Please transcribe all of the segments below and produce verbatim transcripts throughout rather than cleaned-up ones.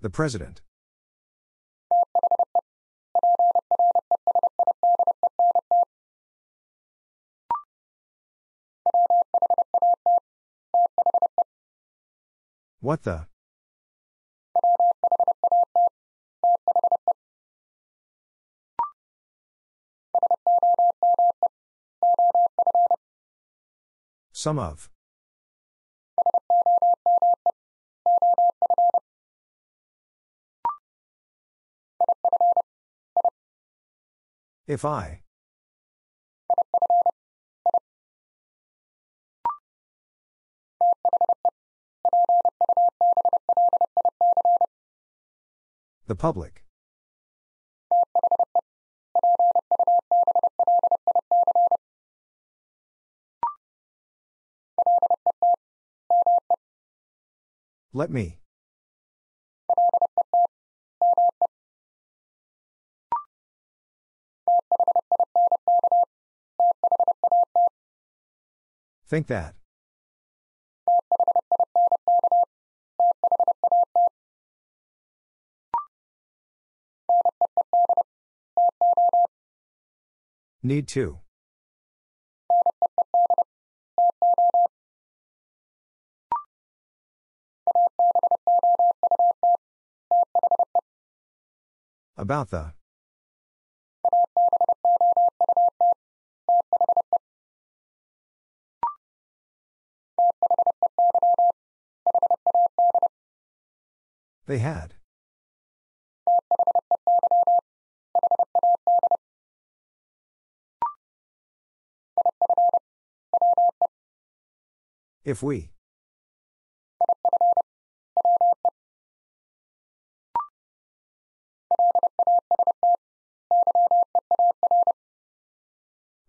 The President. What the? Some of. If I. The public. Let me. Think that. Need to. About the. They had. If we.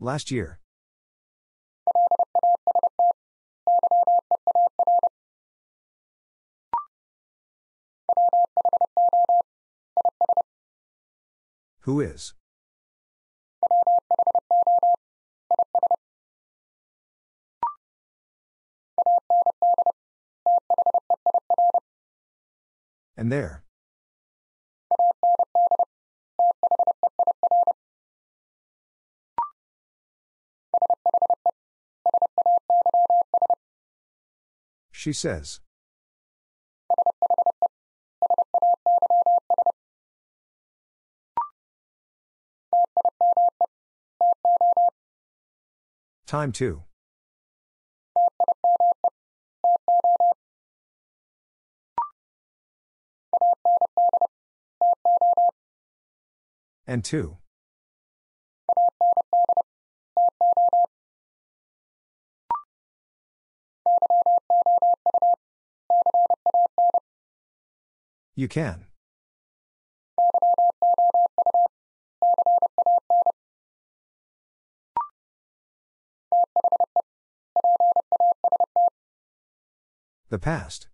Last year. Who is? And there. She says. Time to. And two. You can. The past.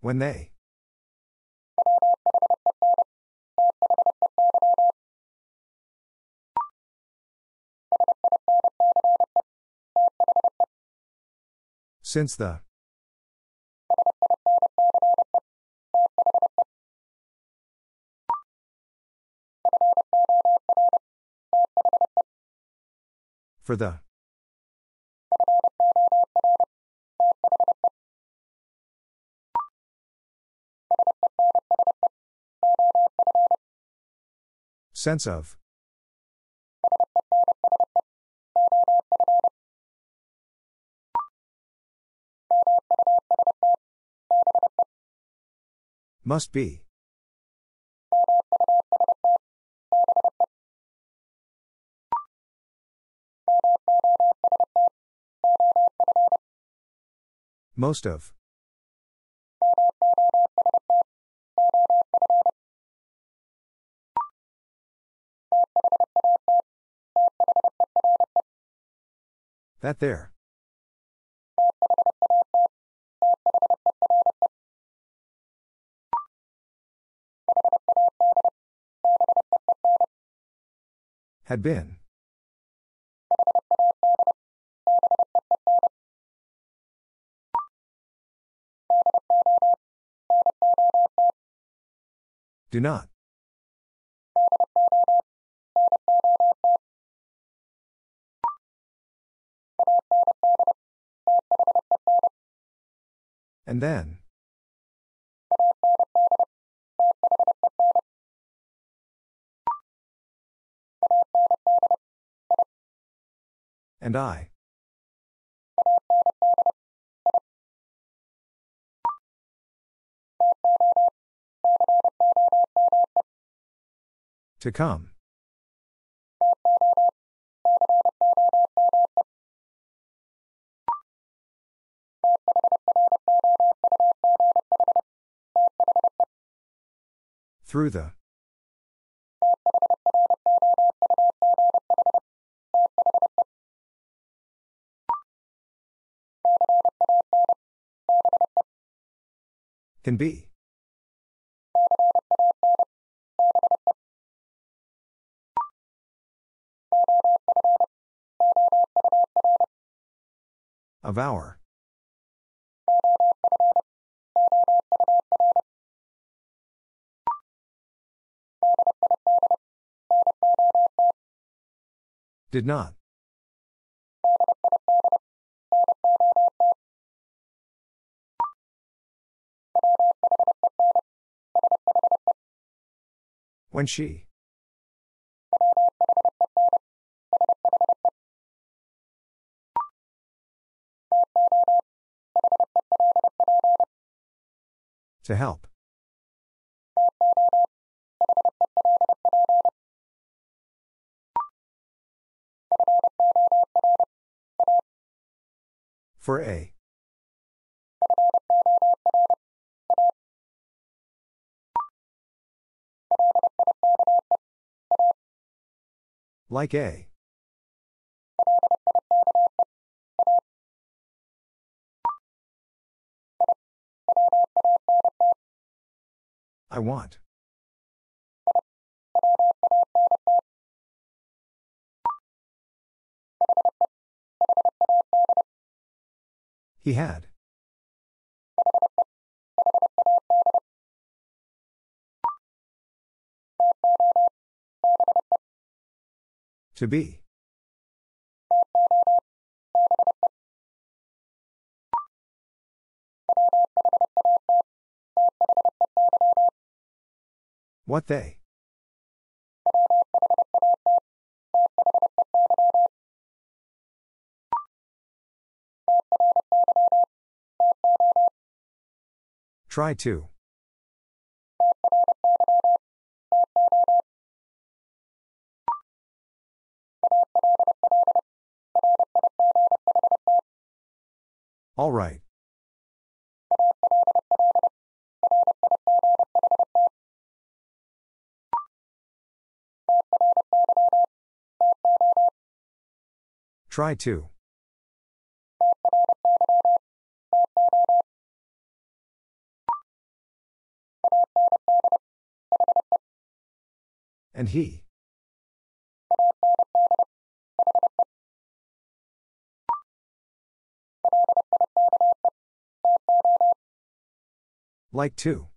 When they. Since the. For the. Sense of. Must be. Most of. That there. Had been. Do not. And then. And I. To come. Through the. Can be. Of our. Did not. When she. To help. For a. Like a. I want. He had. To be. What they. Try to. All right. Try to. And he. Like to.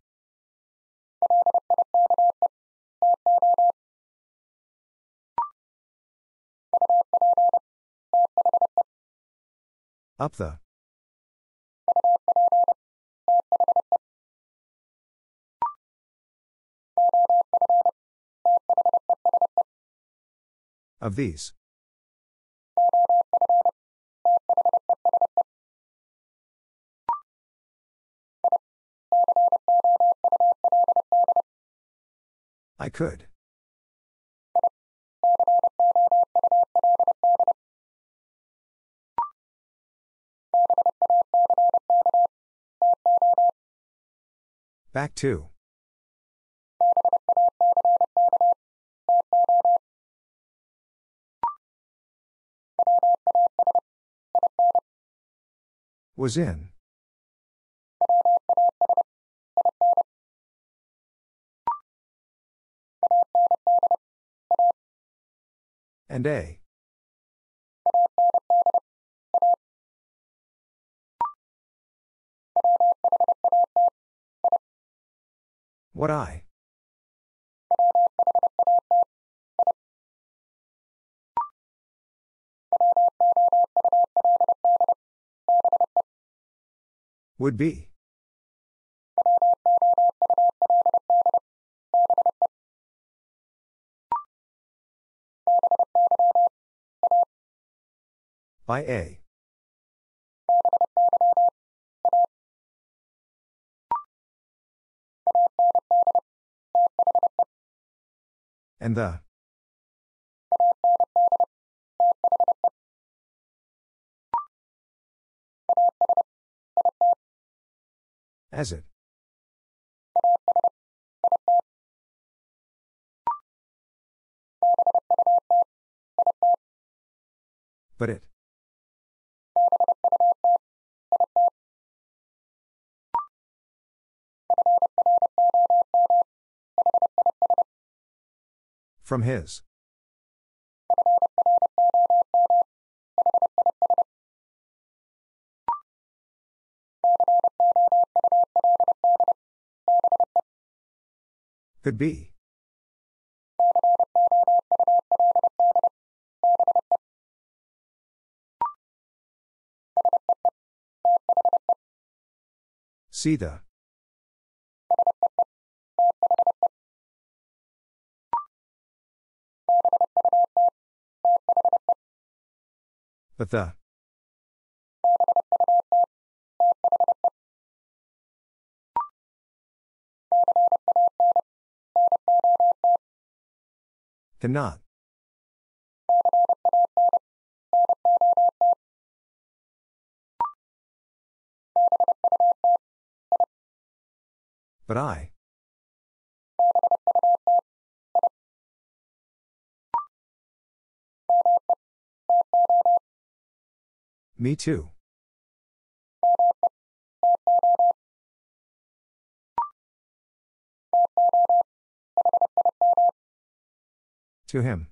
Up the. Of these. I could. Back to. Was in. and a. What I. Would be. By a. And the. As it. But it. From his. Could be. See the. But the. Cannot. But I. Me too. To him.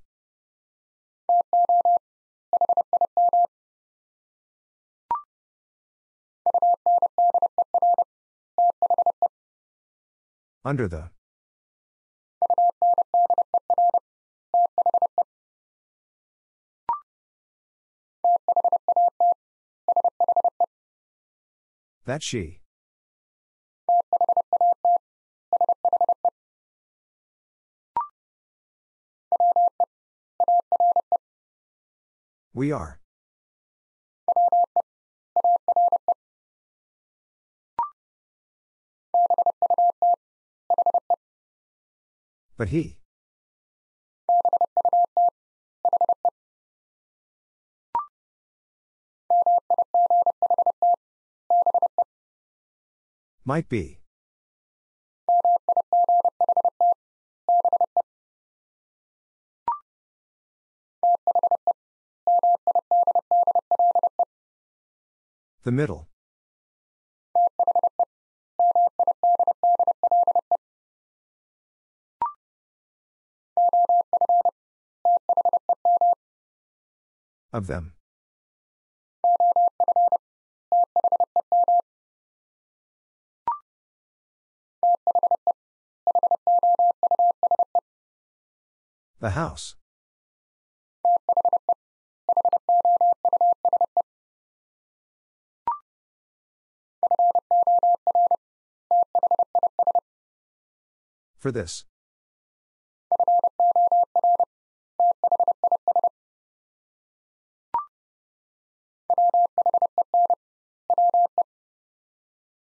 Under the. That she. We are. But he. Might be. The middle. Of them. The house. For this.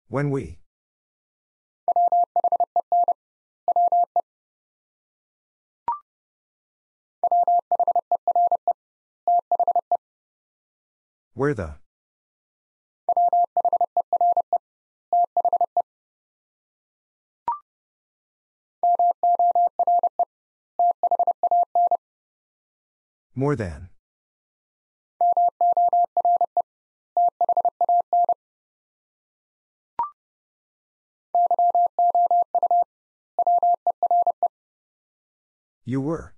When we. Where the. More than. You were.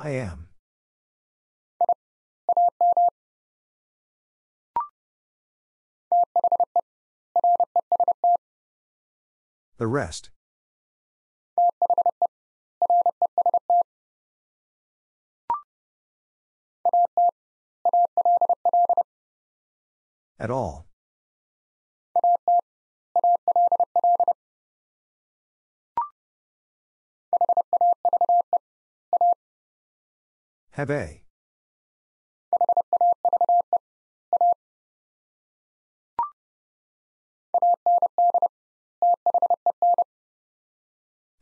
I am. The rest. At all. Have a.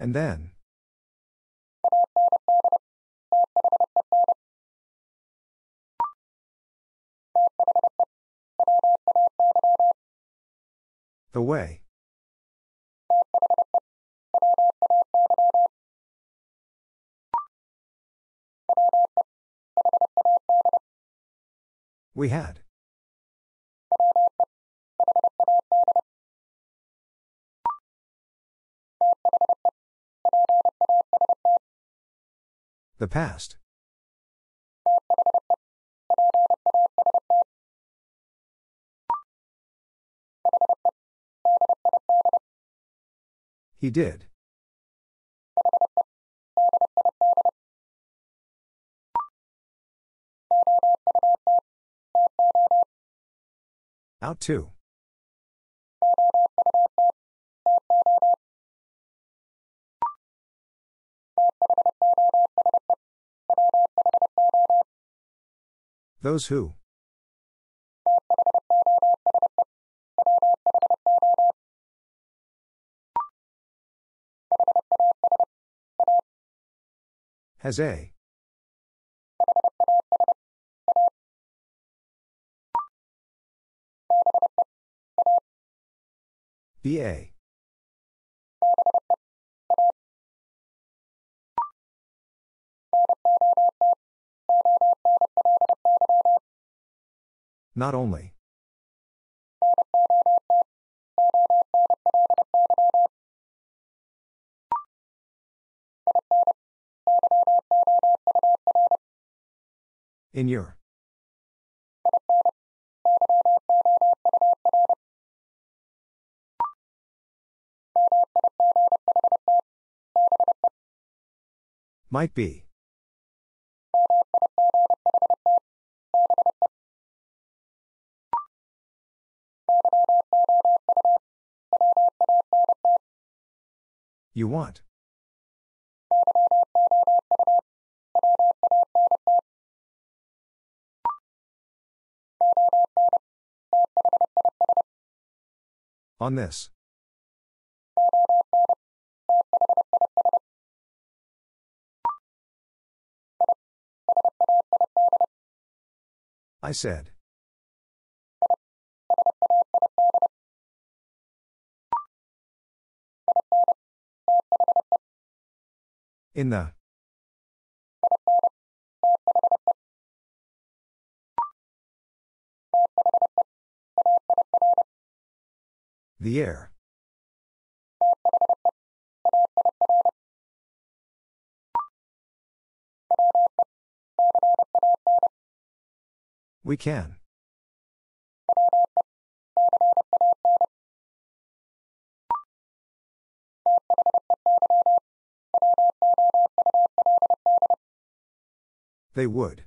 And then. The way. We had. The past. He did. Out to. Those who. Has a. B A. Not only. In your. Might be. You want. On this. I said. In the. The air. We can. They would.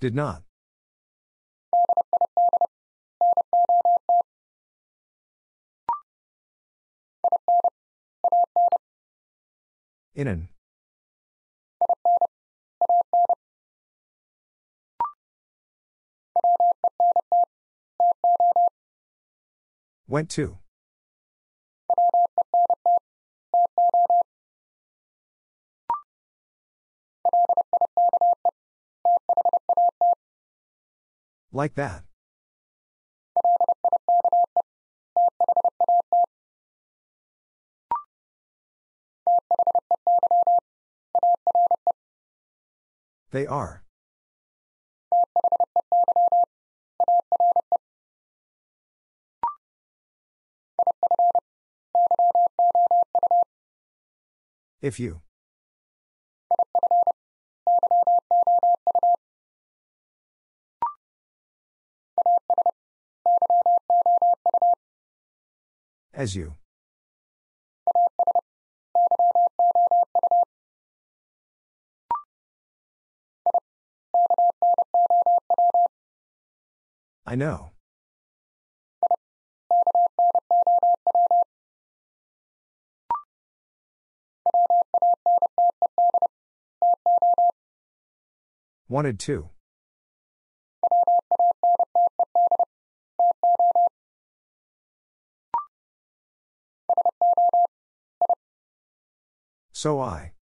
Did not. In an. Went to. Like that. They are. If you. As you. I know. Wanted to. So I.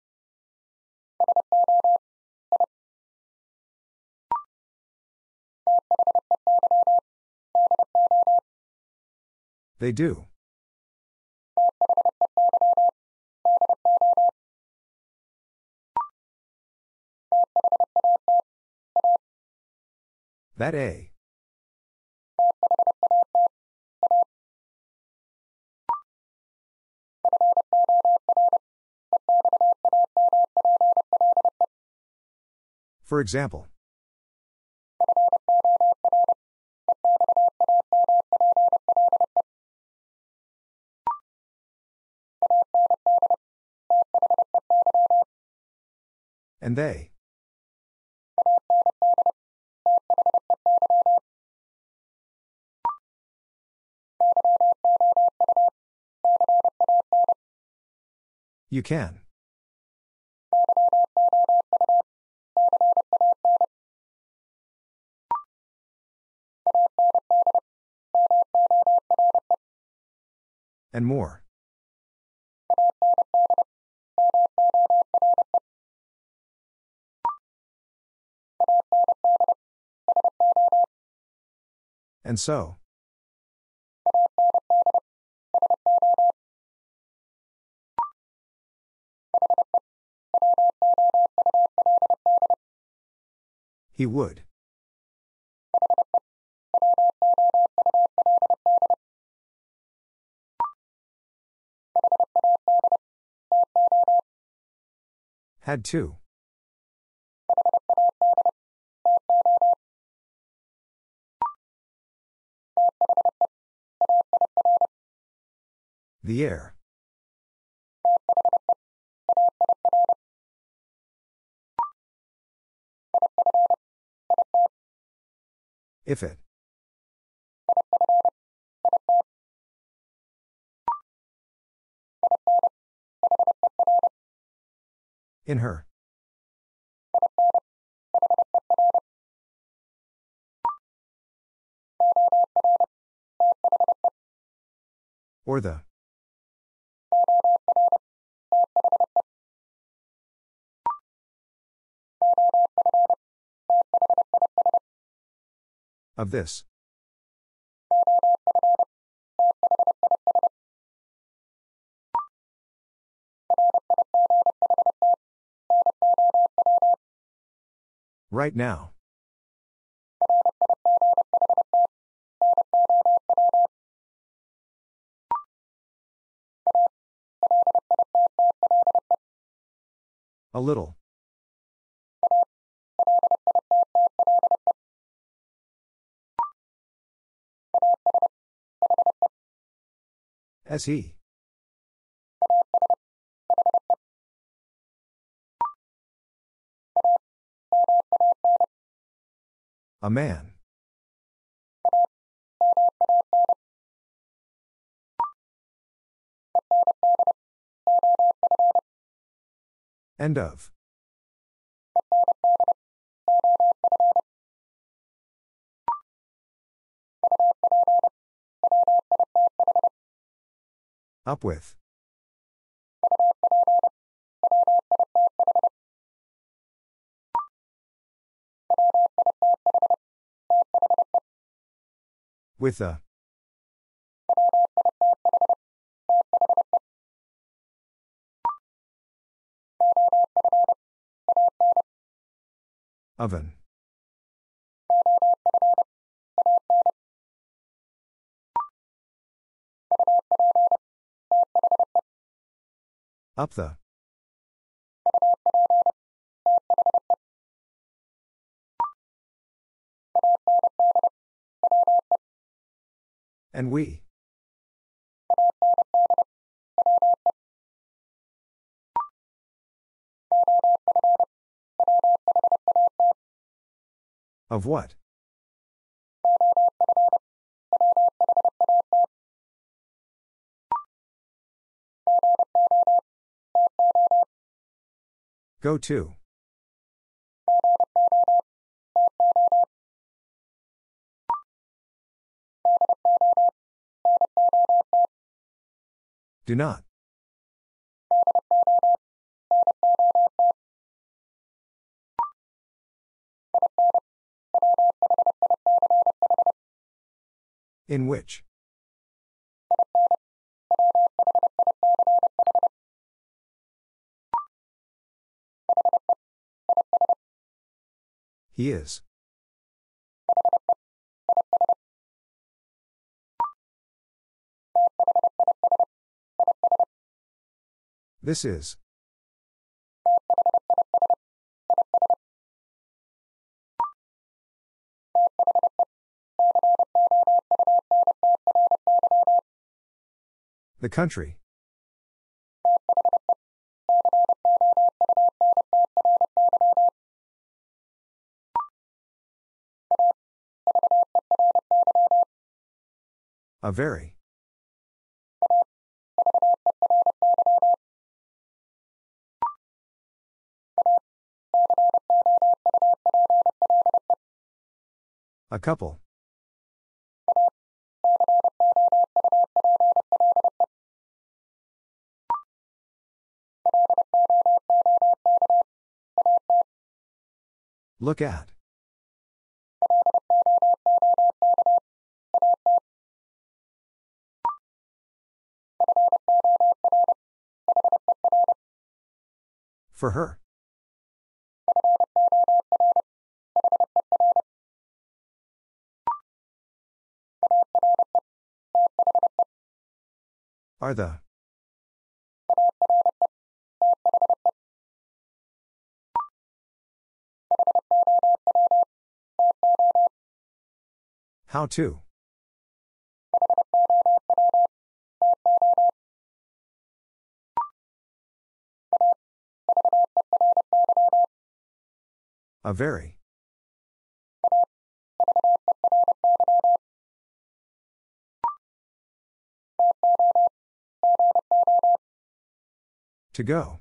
They do. That a. For example. And they. You can. And more. And so. He would. Had to. The air. If it. In her. Or the. Of this. Right now. A little. As he. A man. End of. Up with. With a. Oven. Up the. And we. Of what? Go to. Do not. In which? He is. This is. The country. A very. A couple. Look at. For her. Are the. How to. A very. To go.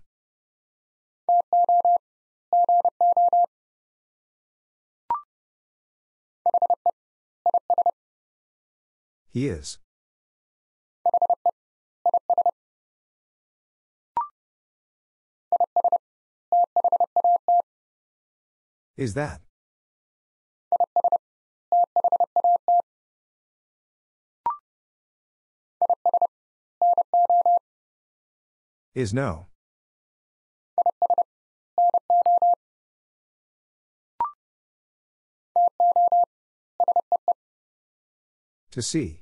He is. Is that? Is no. To see.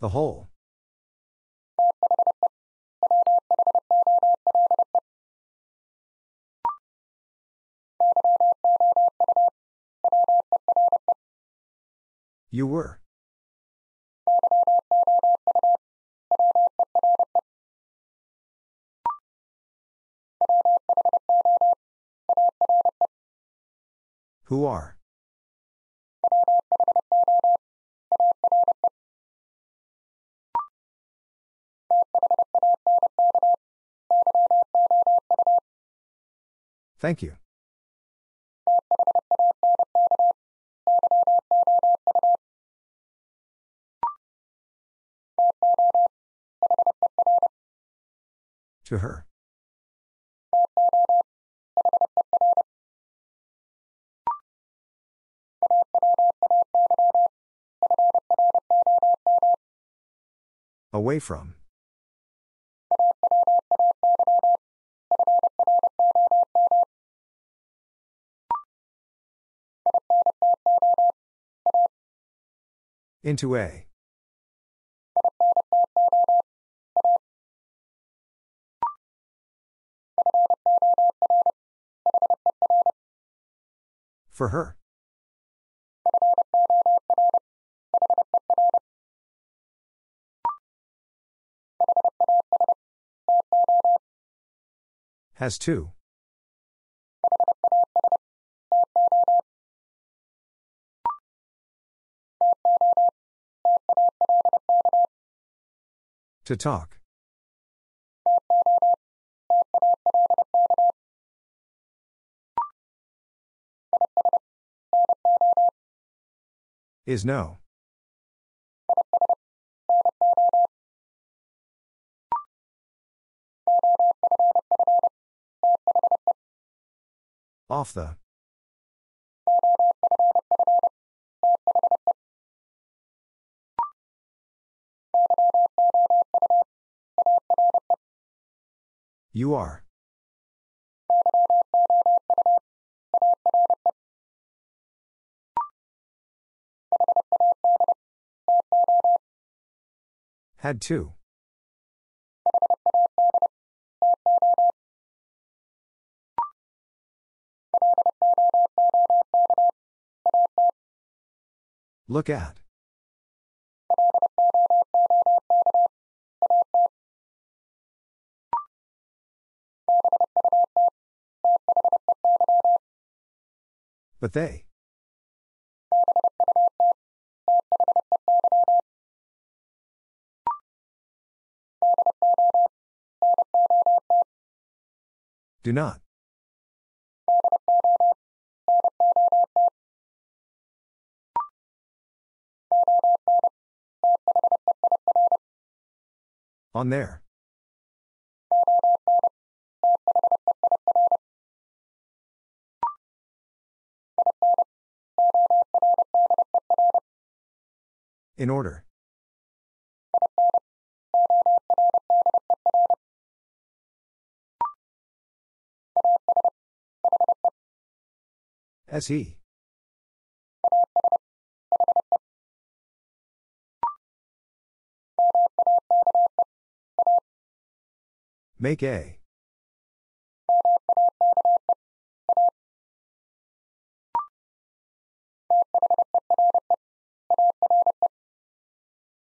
The whole. You were. Who are? Thank you. To her. Away from. Into a. For her. Has two. To talk. Is no. Off the. You are. Had to. Look at. But they. Do not. On there. In order. As he. Make a.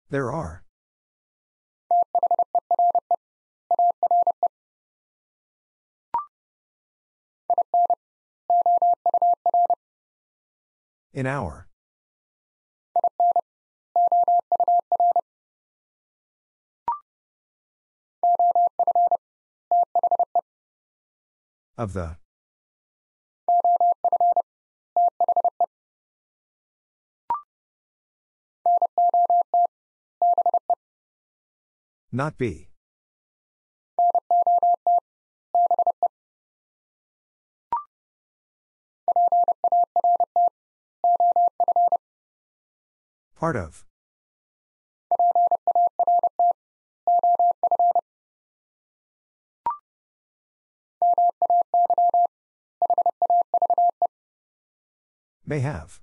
There are. An hour. Of the. Not be. Part of. May have.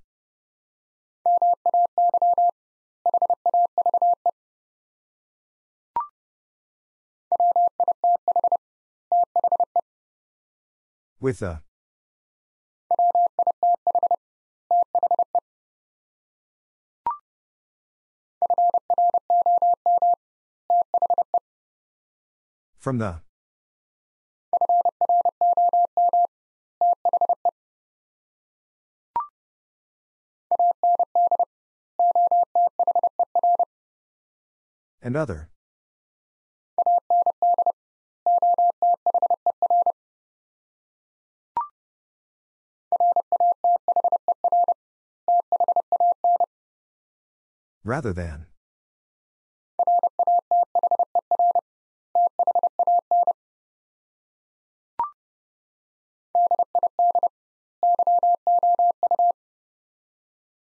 With a. From the. And other. Rather than.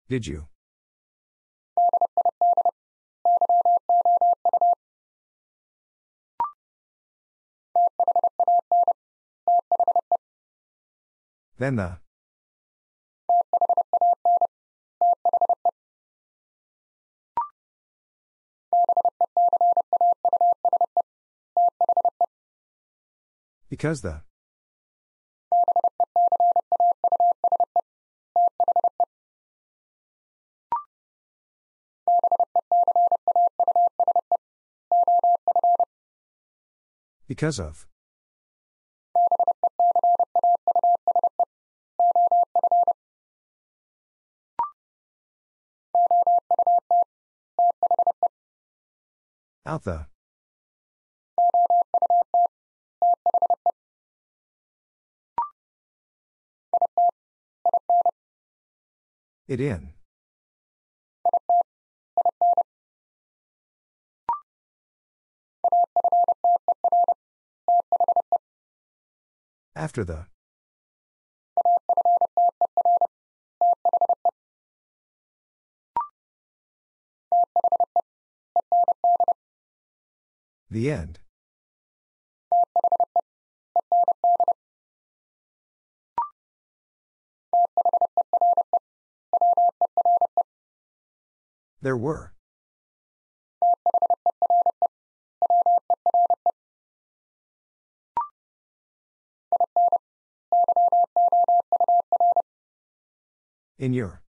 Did you? Then the. Because the. Because of. Out the. It in. After the. The end. There were. In your.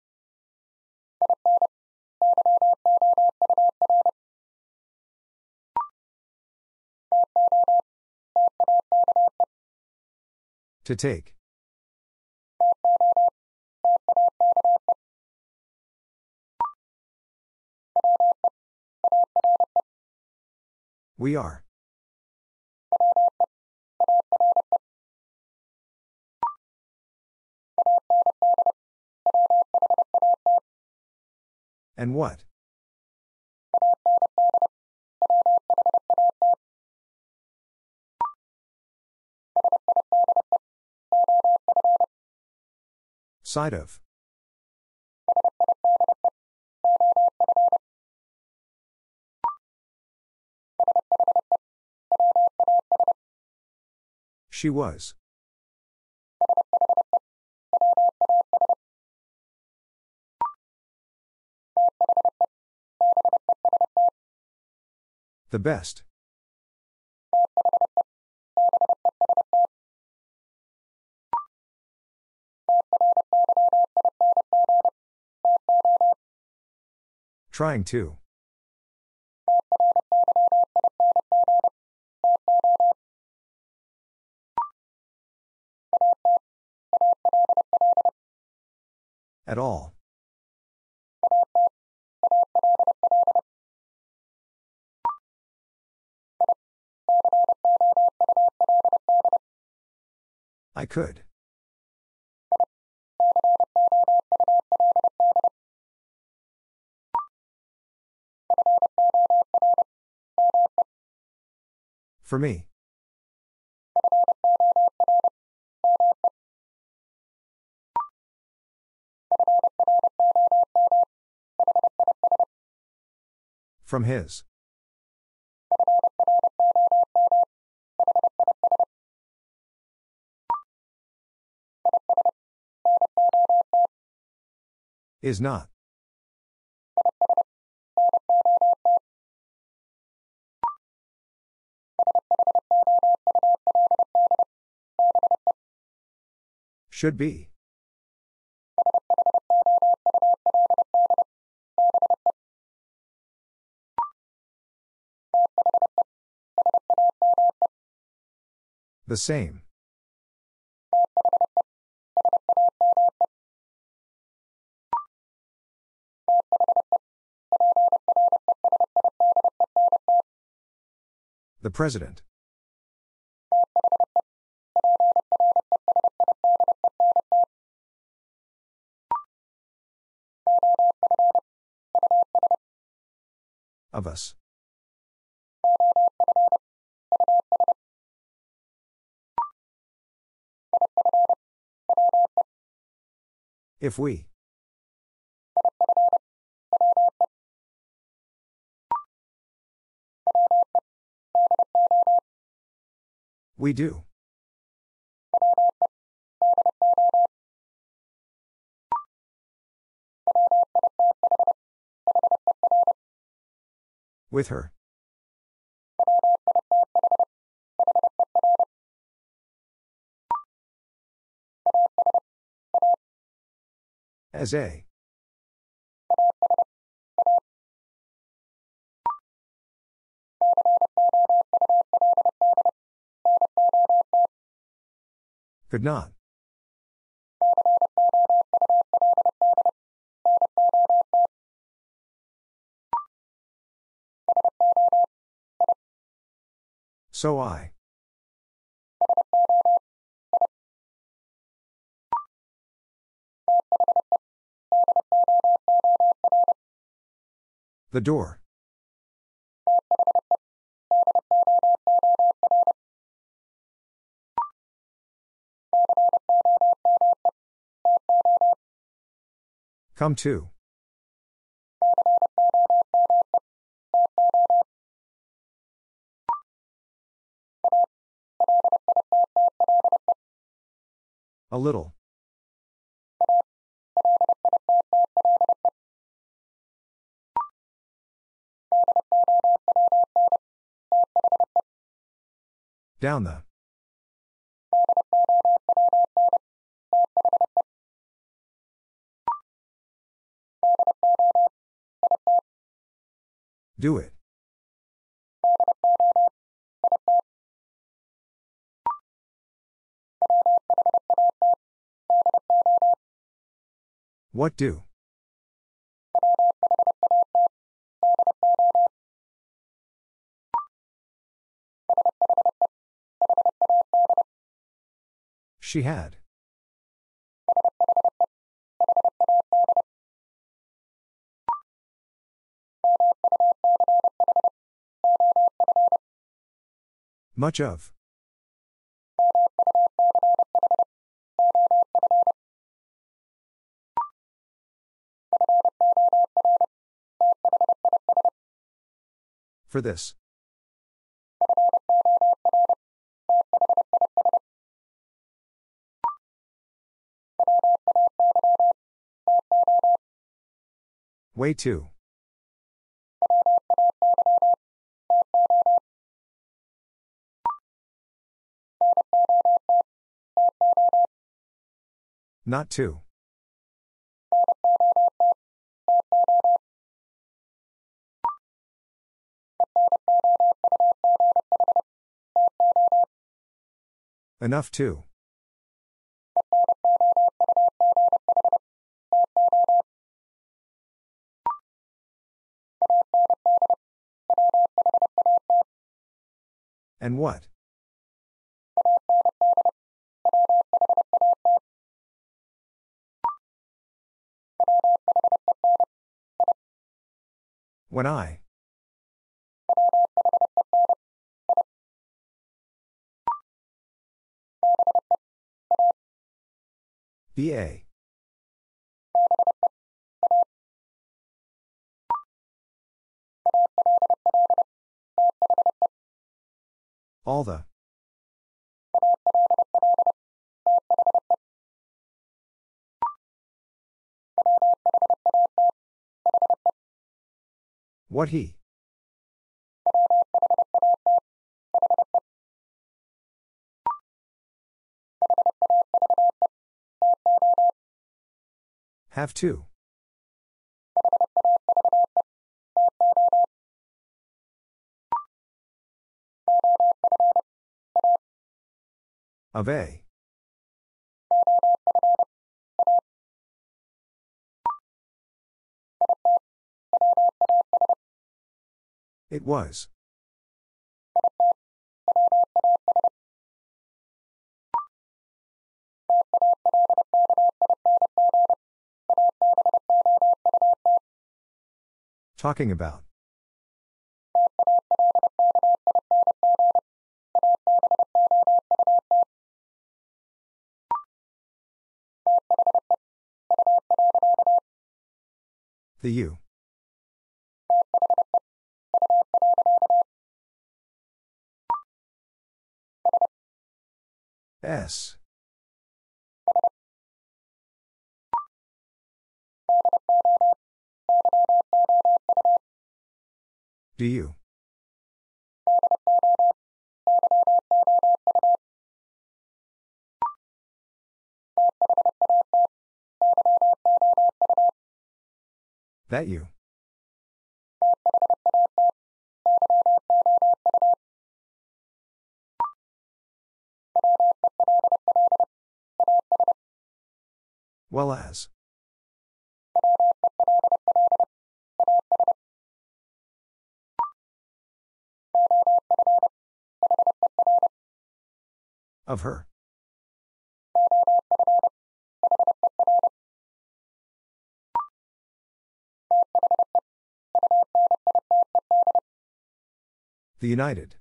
To take. We are. And what? Side of. She was. The best. Trying to. At all. I could. For me. From his. Is not. Should be. The same. The President. Of us. If we. We do. With her. As a. Could not. So I. The door. Come to. A little. Down the. Do it. What do? She had. Much of. For this. Way to. Not to. Enough to. And what? When I. B A. All the. What he. Have to. Of a. It was. Talking about. The you. S. Do you? That you. well as. Of her. The United.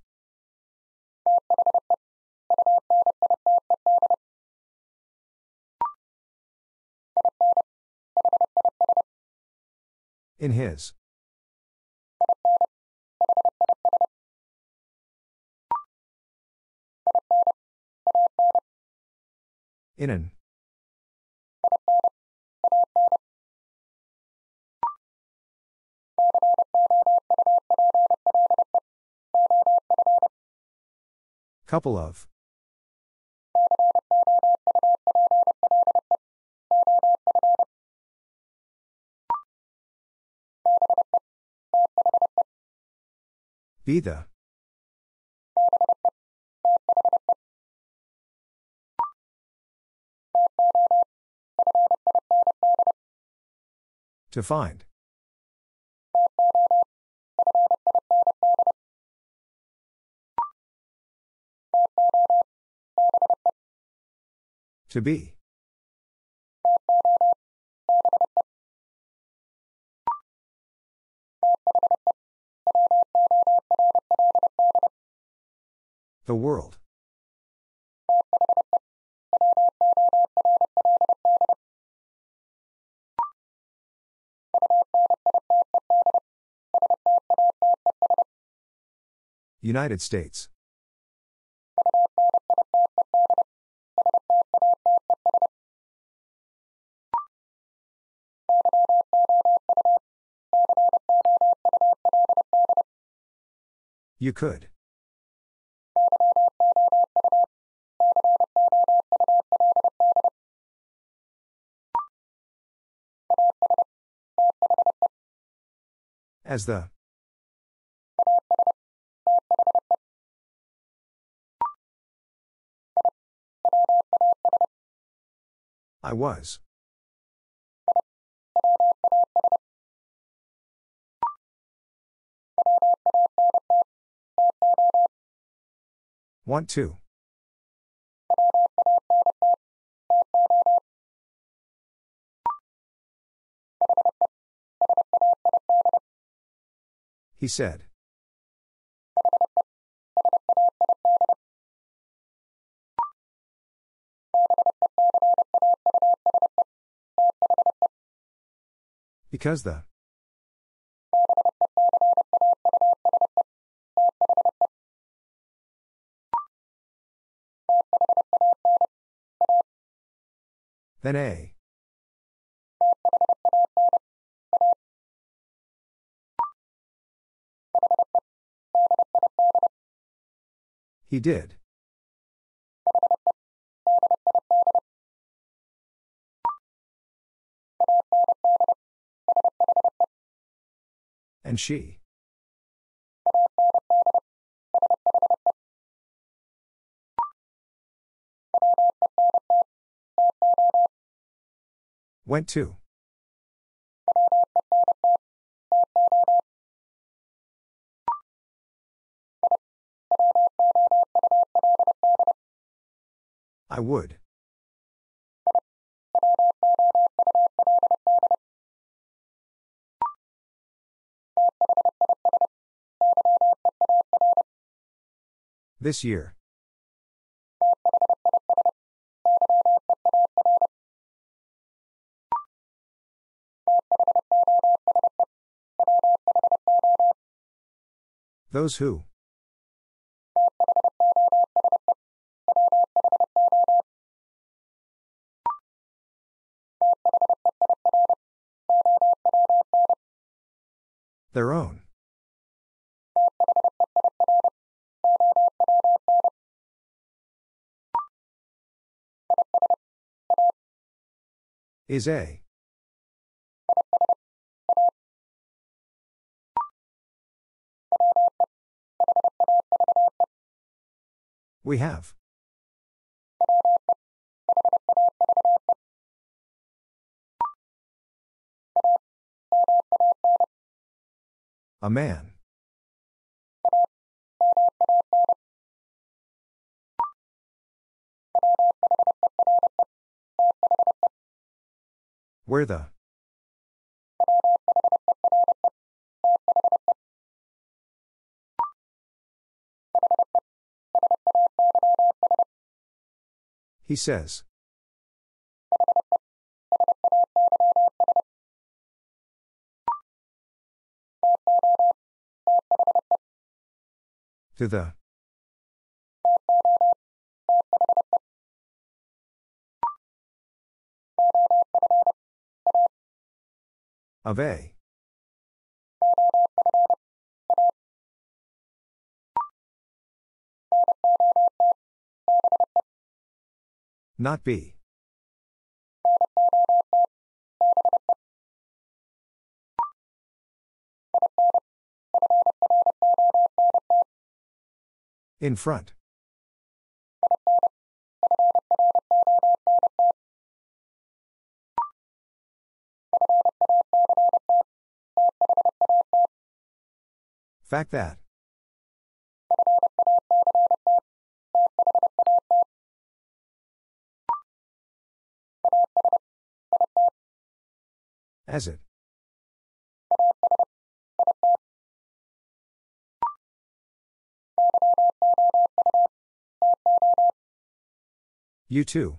In his. In an. Couple of. Be the. To find. To be. The world. United States. You could. As the. I was. Want to. He said. Because the. Then a. He did. And she. Went to. I would. This year. Those who. Their own. Is a. We have. A man. Where the? He says. To the. Of a. Not B. In front. Fact that. As it. You too.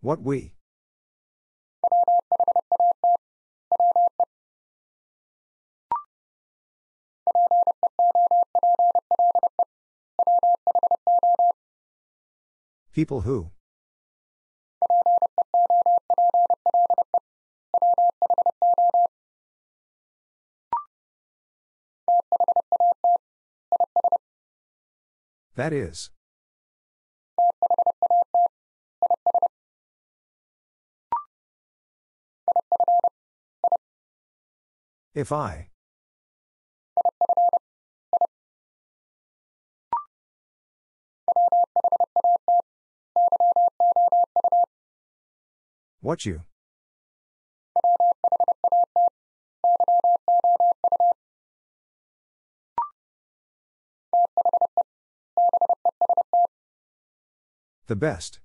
What we. People who. That is. If I. What you. The best.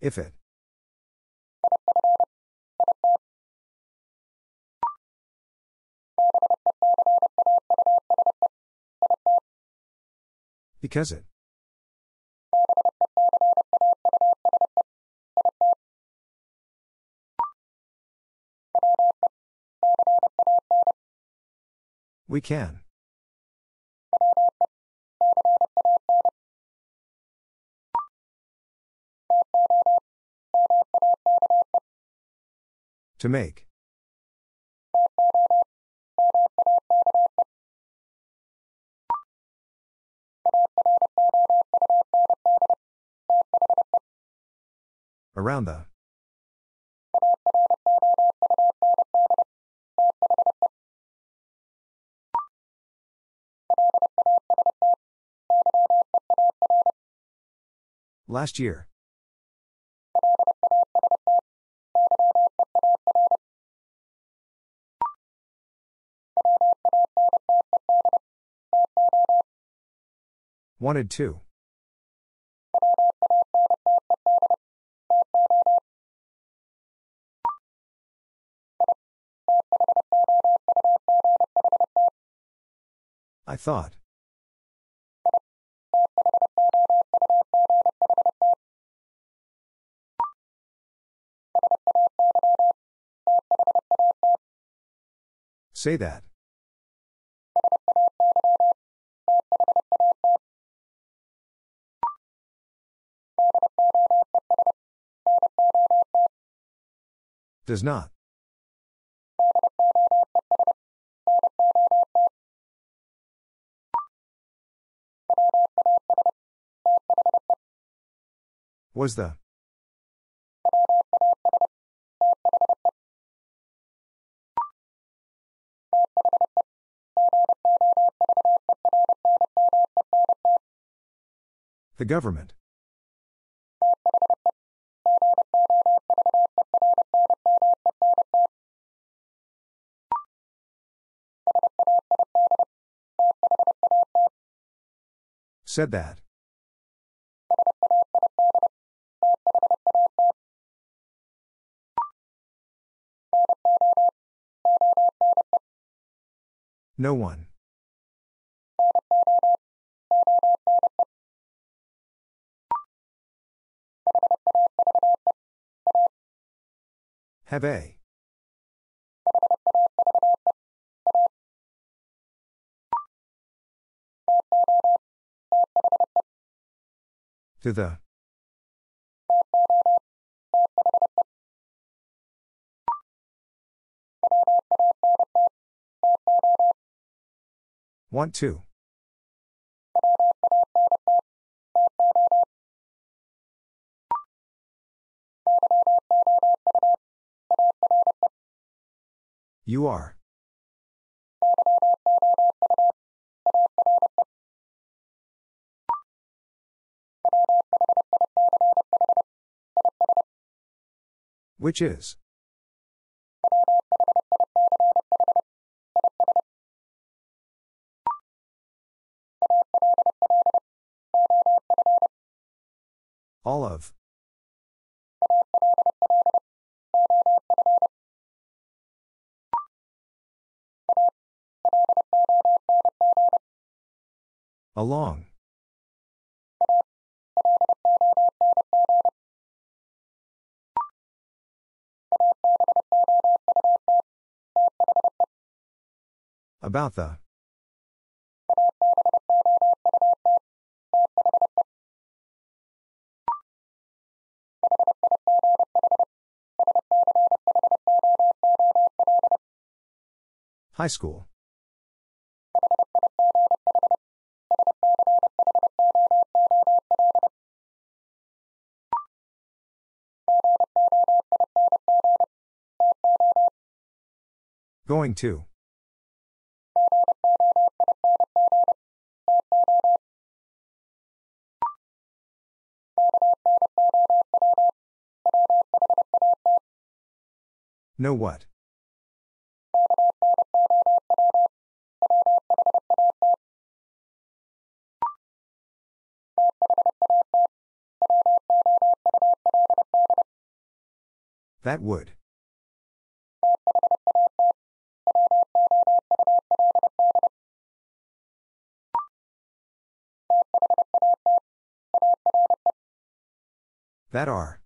If it. Because it. We can. To make. Around the. Last year. Wanted to. I thought. Say that. Does not. Was the. The government. Said that. No one. Have a. To the. Want to. You are. Which is. All of. Along. About the. High school. Going to. Know what? That would. That are.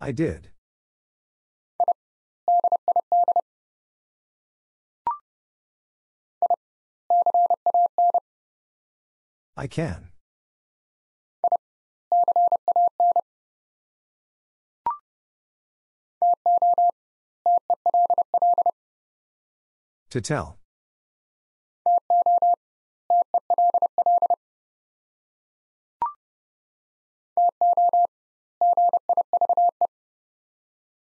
I did. I can. To tell.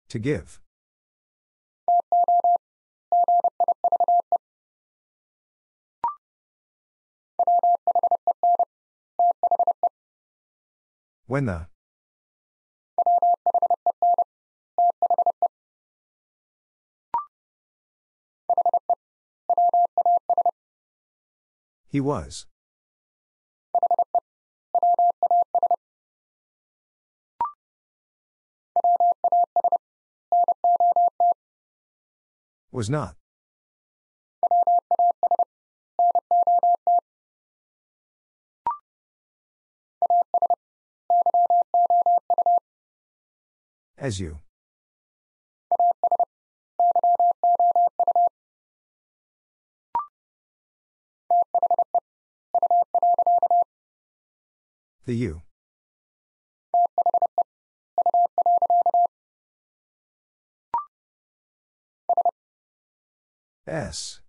To give. When the. He was. Was not. As you. The you. S.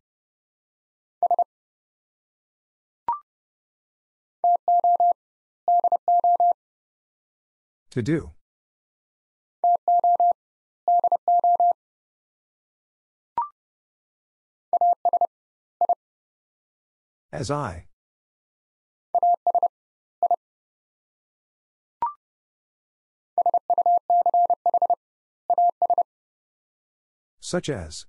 To do. As I. Such as.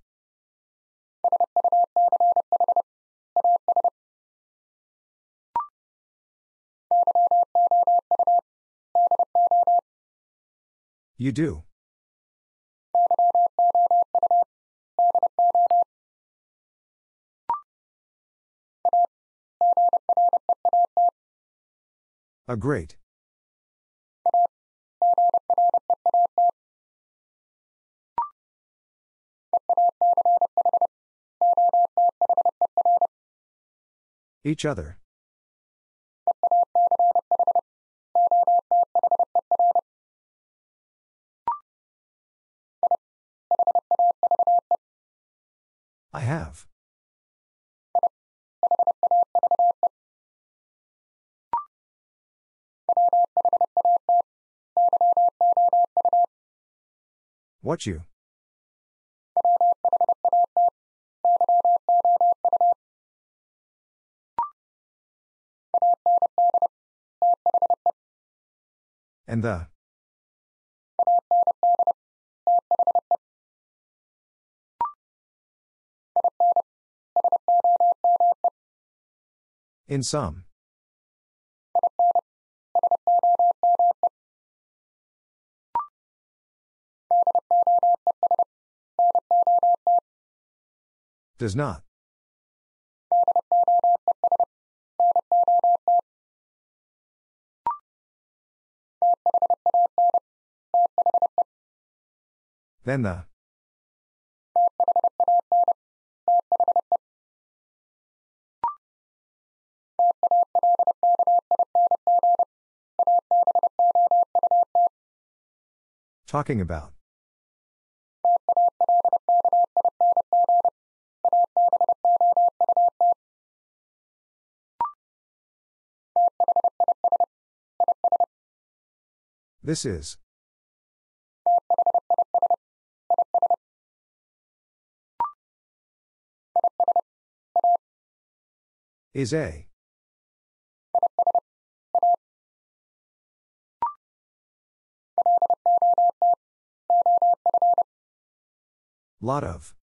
You do. A great. Each other. I have. What you? And the. In some. Does not. Then the. Talking about. This is. Is a. Lot of.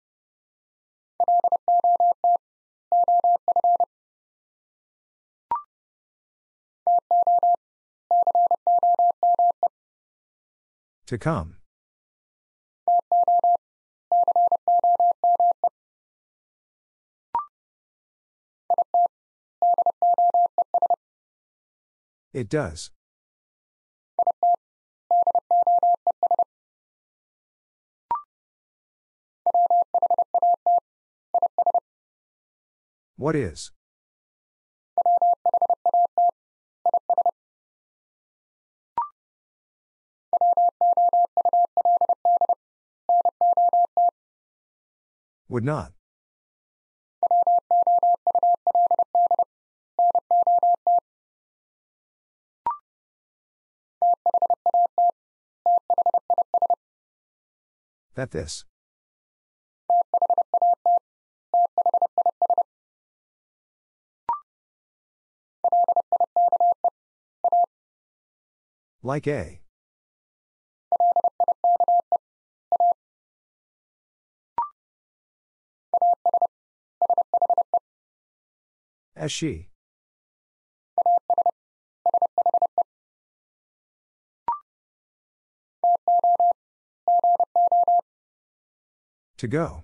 To come. It does. What is? Would not. That this. Like a. As she. To go.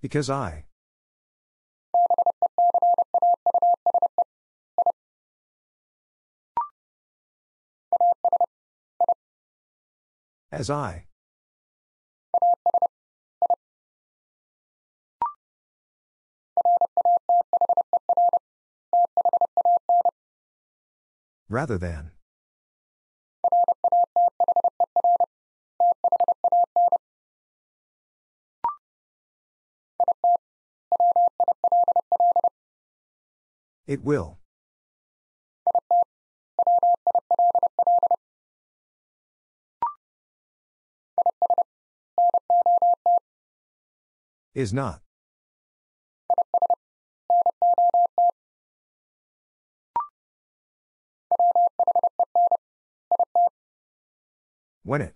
Because I. As I. Rather than. It will. Is not. When it.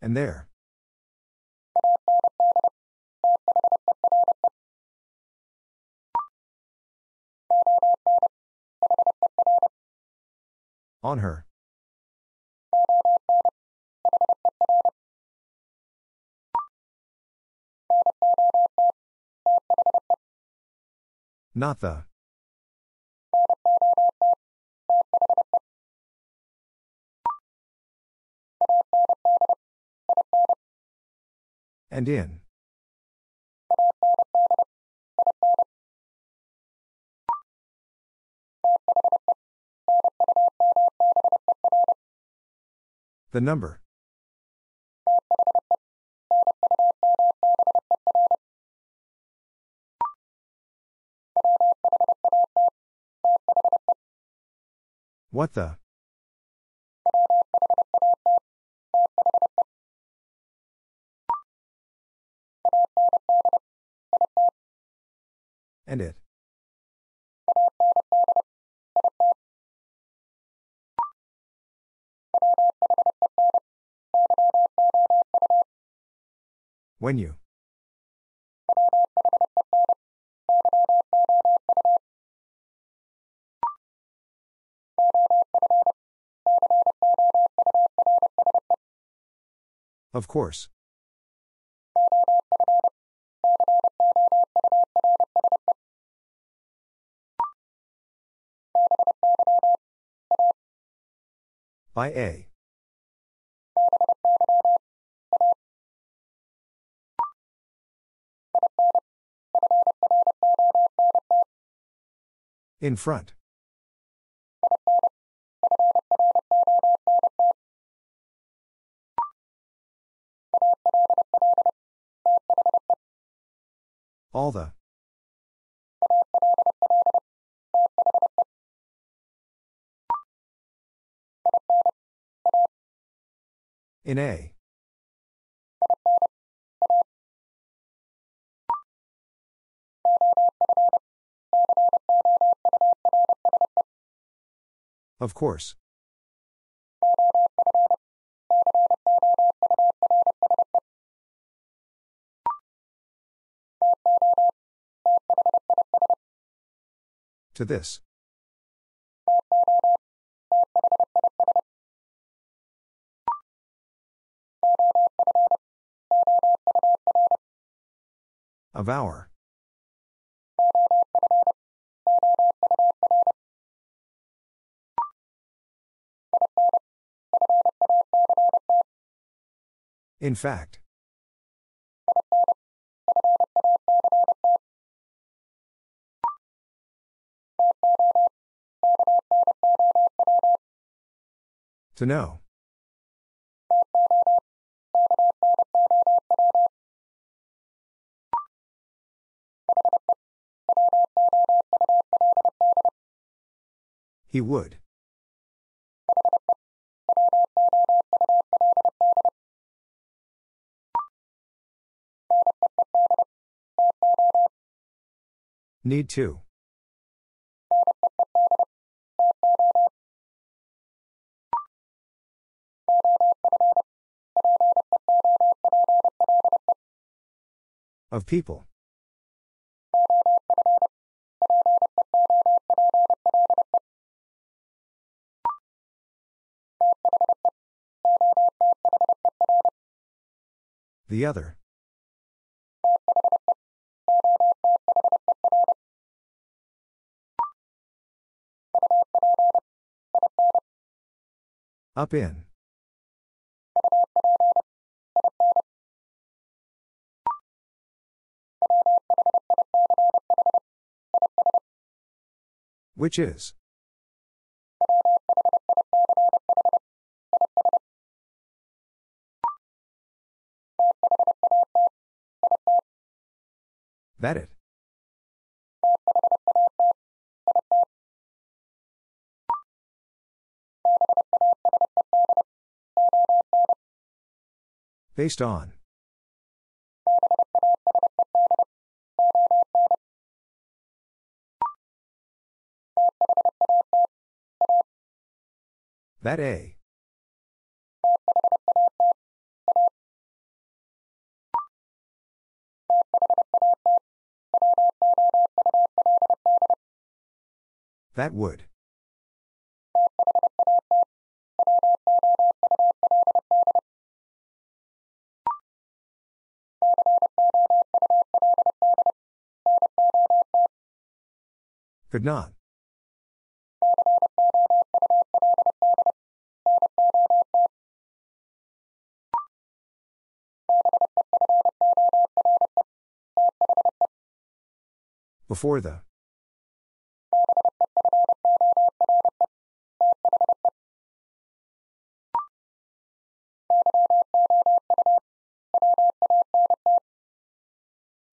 And there. On her. Not the. And in. The number. What the? And it. When you. Of course. By A. In front. All the. In A. Of course. To this. Of our. In fact. To know. He would. Need to. Of people. The other. Up in. Which is. That it. Based on. That A. That would. Could not. Before the.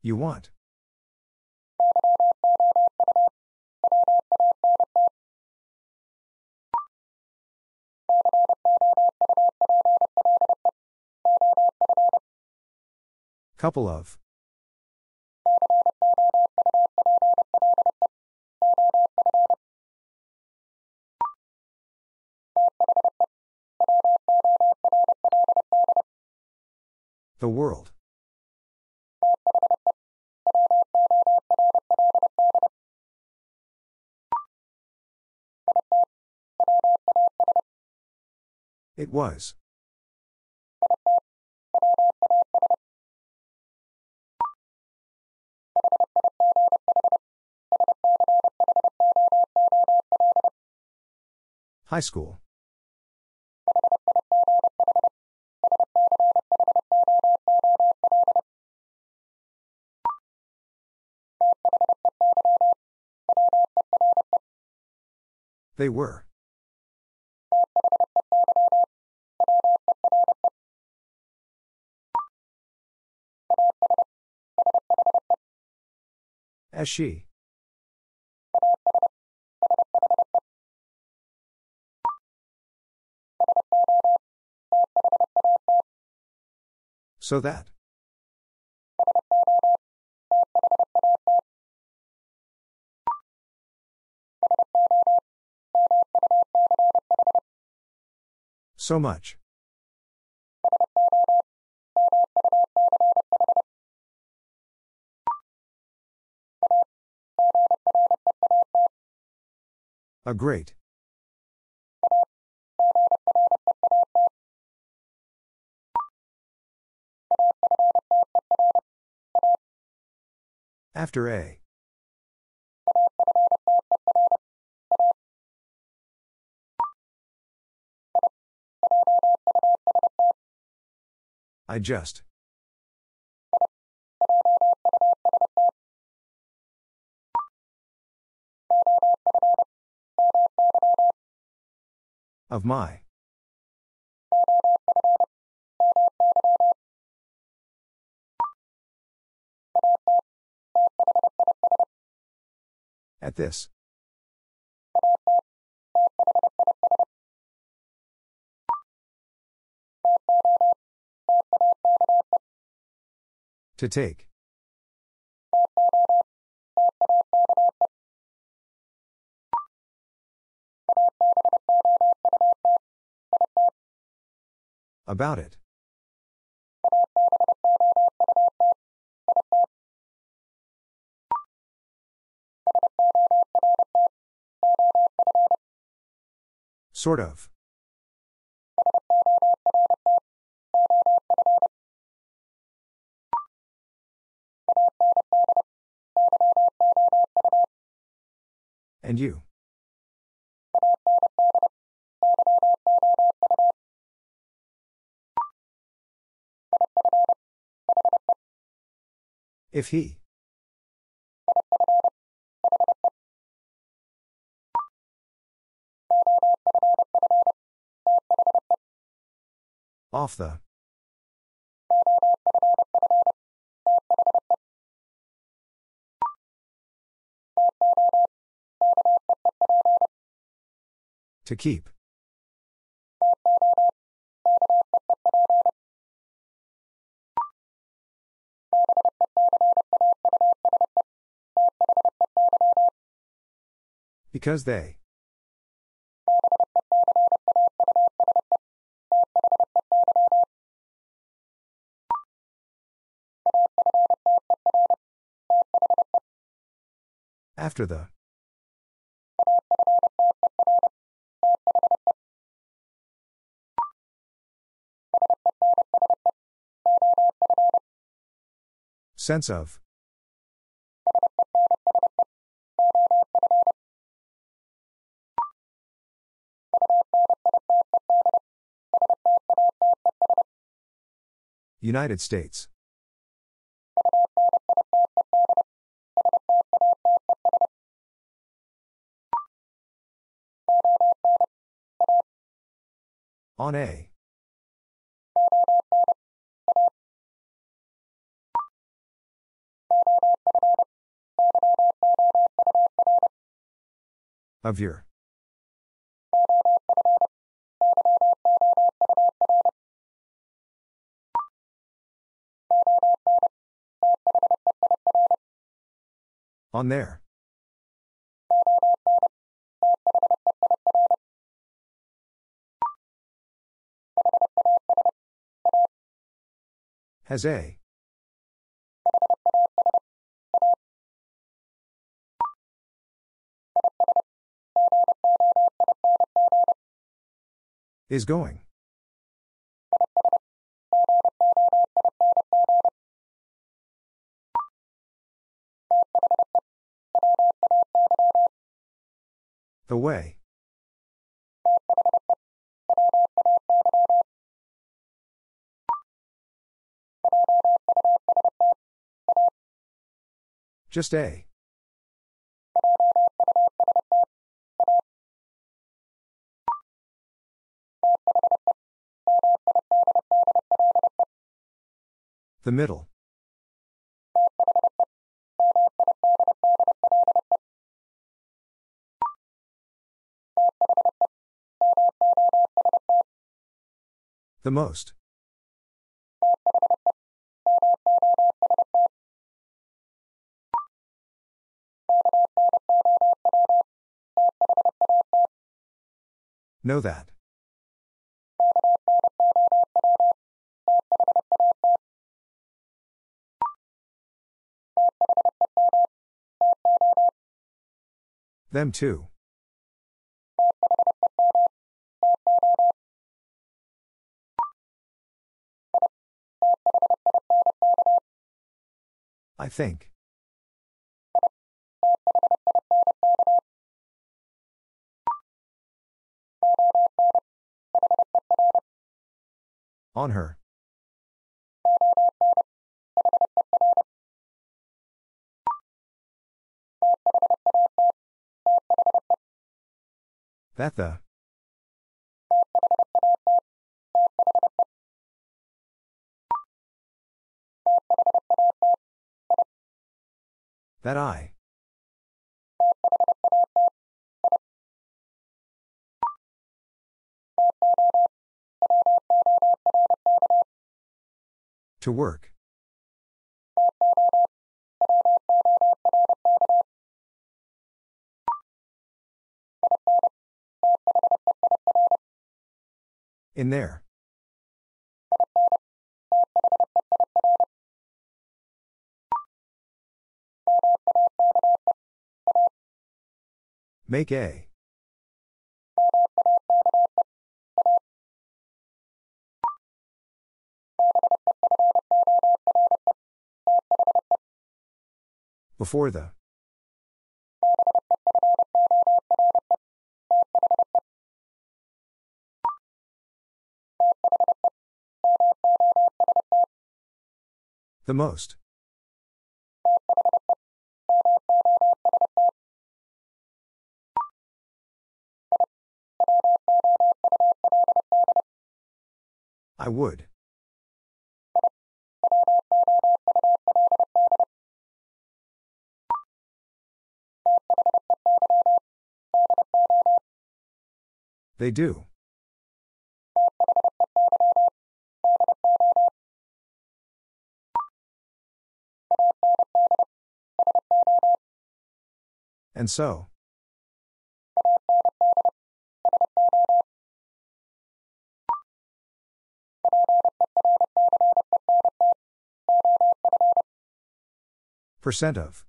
You want. Couple of. The world. It was. High school. They were. As she. So that. So much. A great. After A. I just. Of my. At this. To take. About it. Sort of. And you. If he. Off the. To keep. Because they. After the. Sense of. United States. On a. Of your. On there. Has a. Is going. The way. Just a. The middle. The most. Know that. Them too. I think. On her. That the. That I. To work. In there. Make a. Before the. The most. I would. They do. And so. Percent of.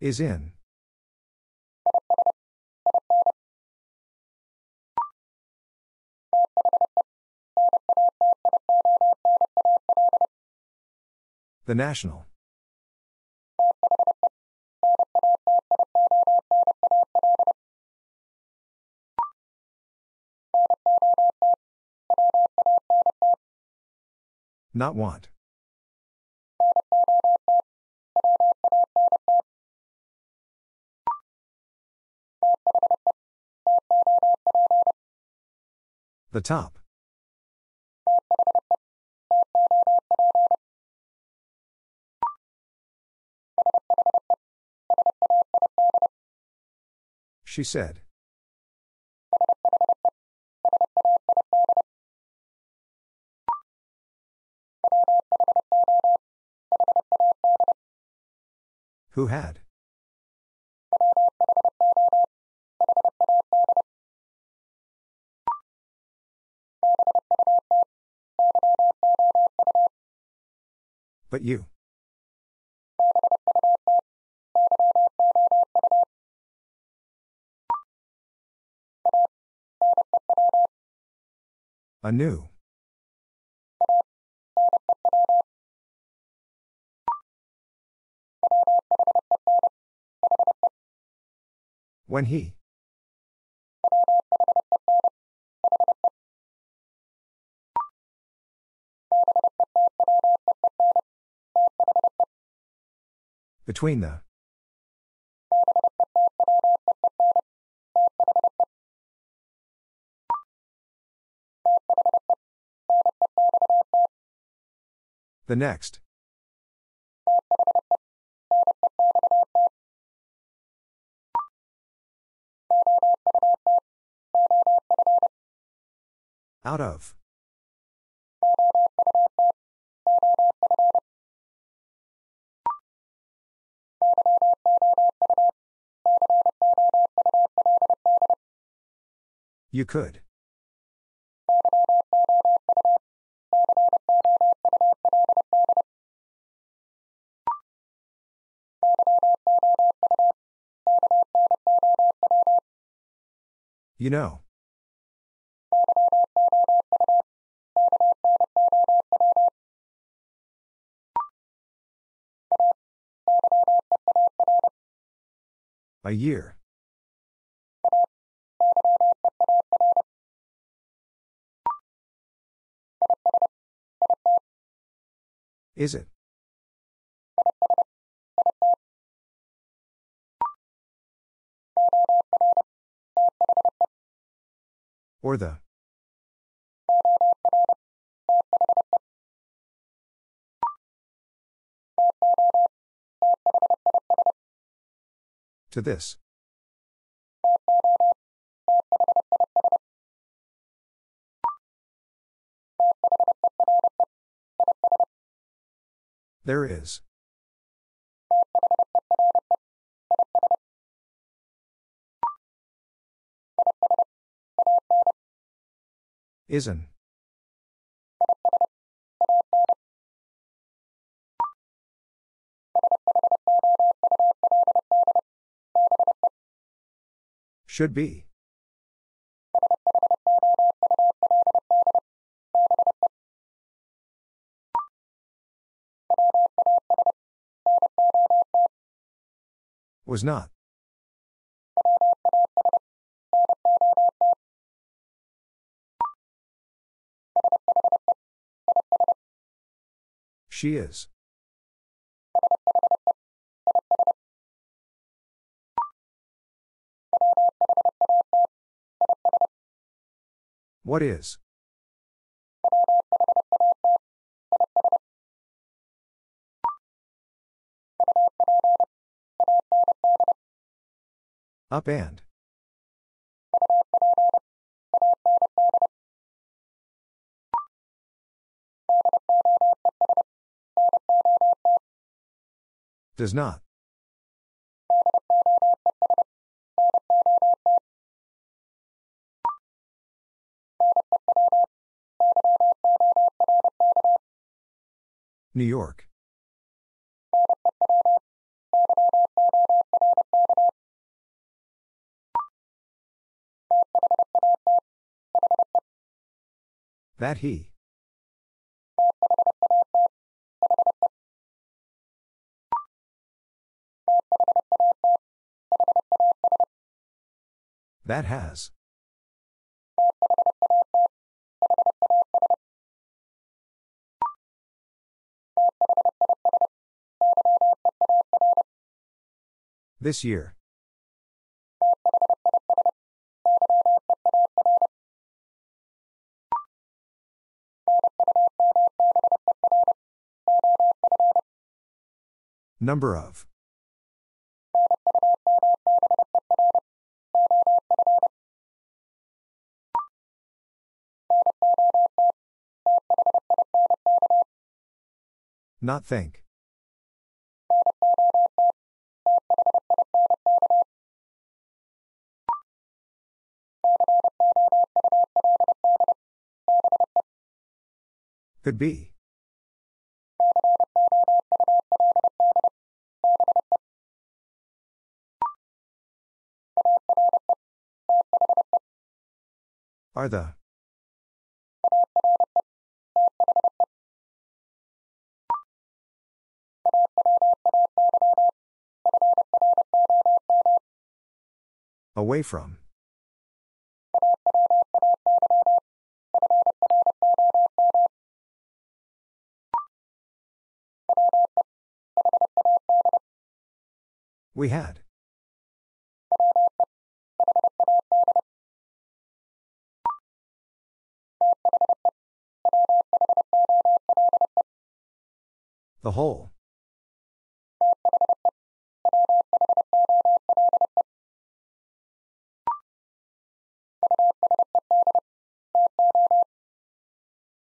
Is in. The national. Not want. The top. She said. Who had? But you. A new. When he. Between the. The next. Out of. You could. You know. A year. Is it? Or the. To this. There is. Isn't. Should be. Was not. She is. What is? Up and. Does not. New York. That he. That has. This year. Number of. Not think. Could be. Are the. Away from. We had. The whole.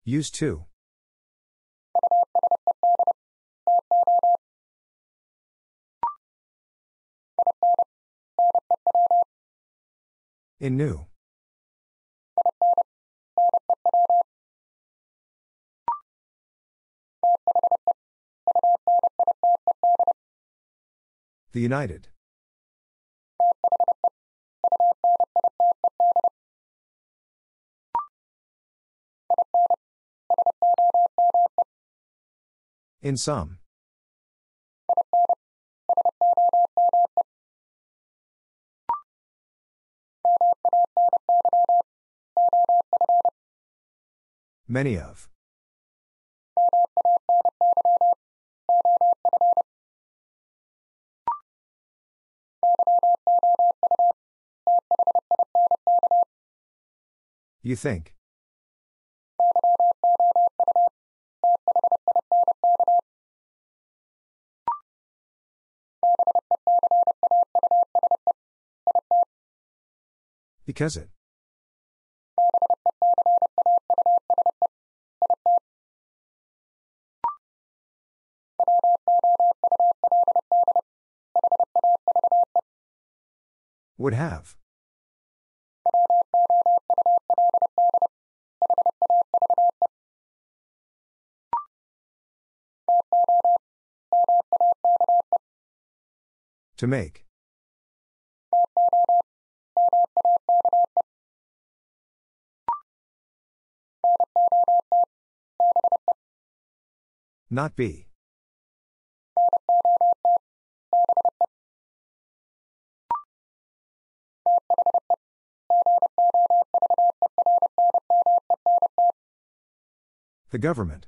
Used to. In new. The United. In some. Many of. You think. Because it. Would have. To make. Not be. The government.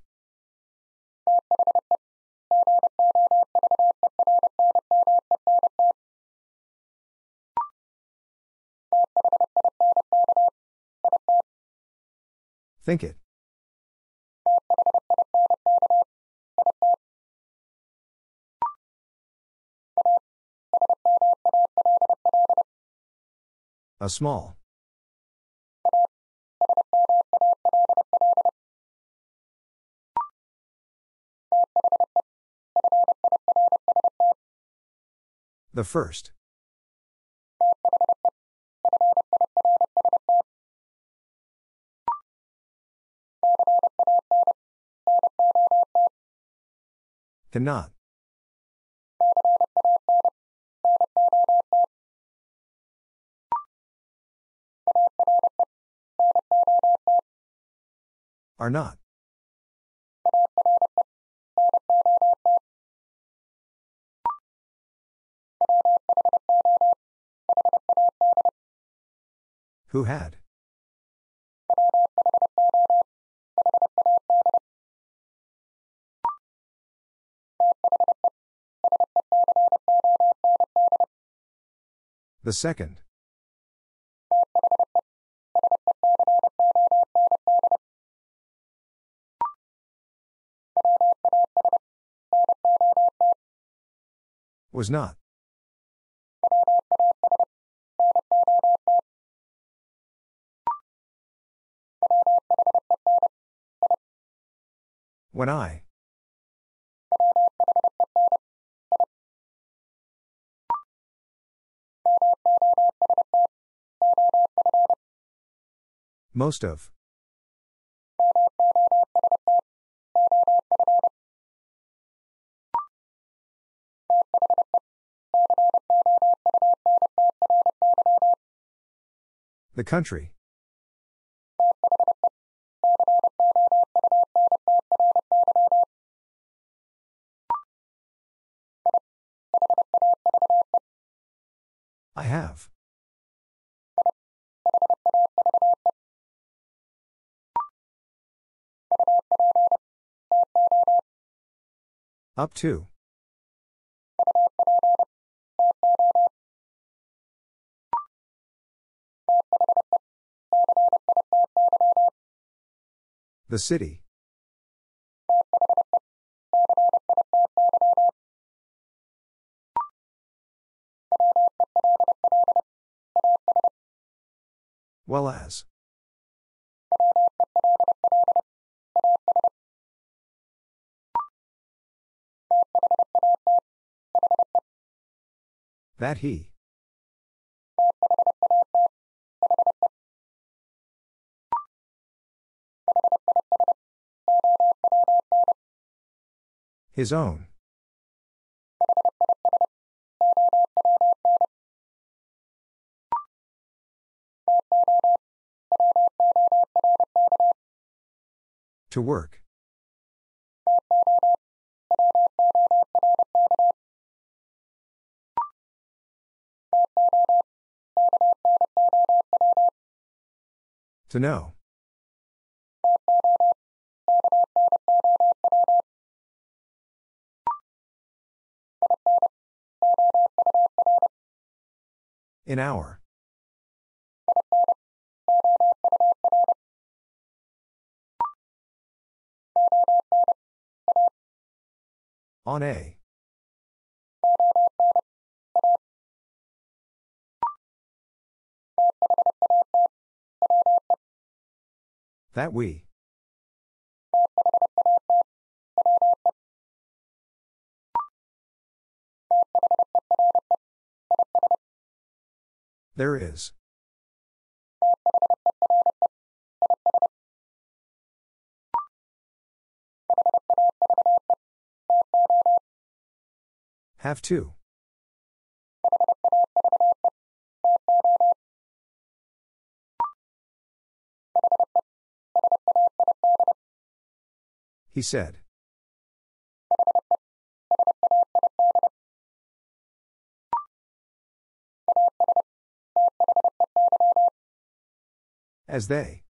Think it. A small. The first. Cannot. Are not. Who had? The second. Was not. When I. Most of. The country. I have. Up to. The city. Well as. That he. His own. To work. To know. An hour. On a. That we. There is. Have to. He said. As they.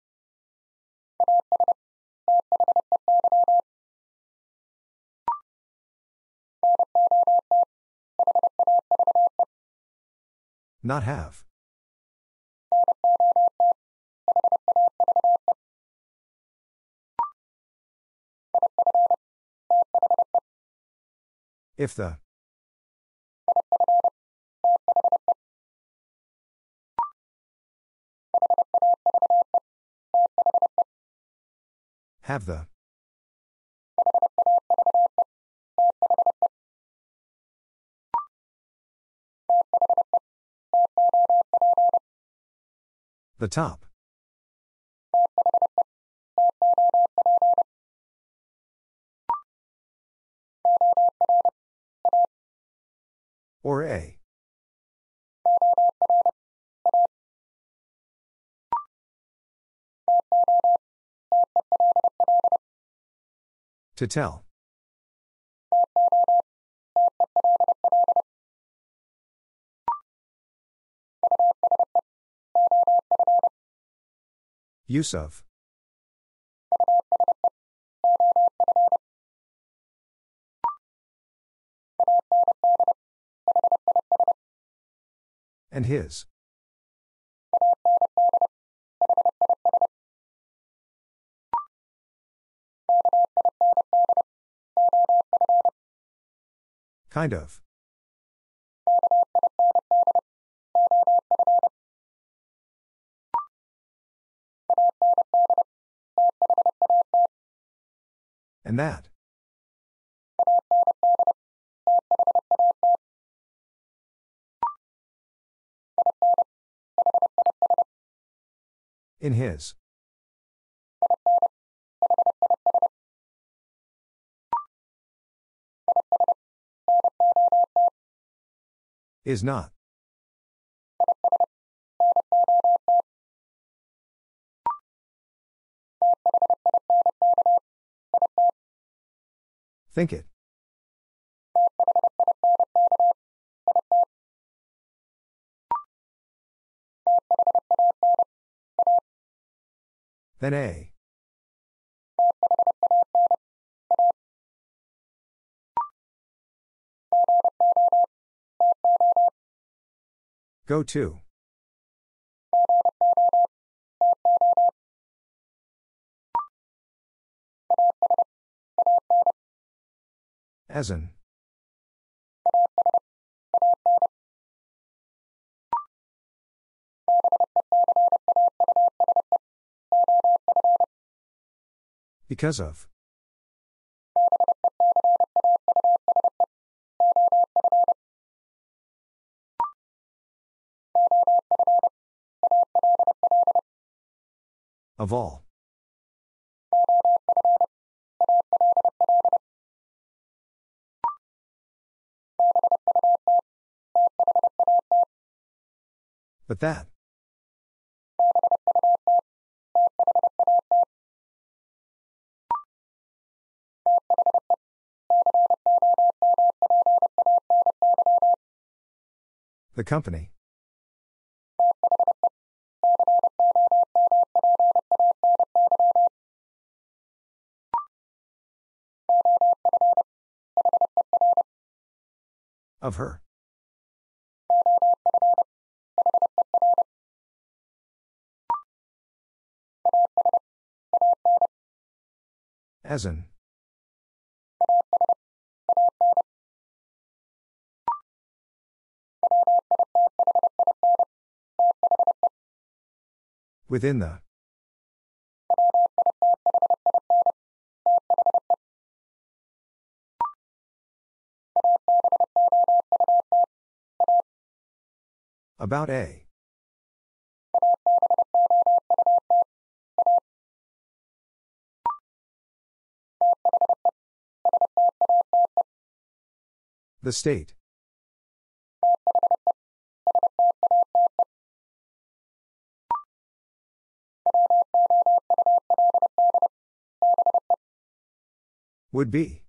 Not have. If the. Have the. The top. or A. To tell. Use of. And his. Kind of. And that. In his. Is not. Think it. Then A. Go to. As in. Because of. Of all. But that. The company. Of her. As in. Within the. About A. The state. Would be.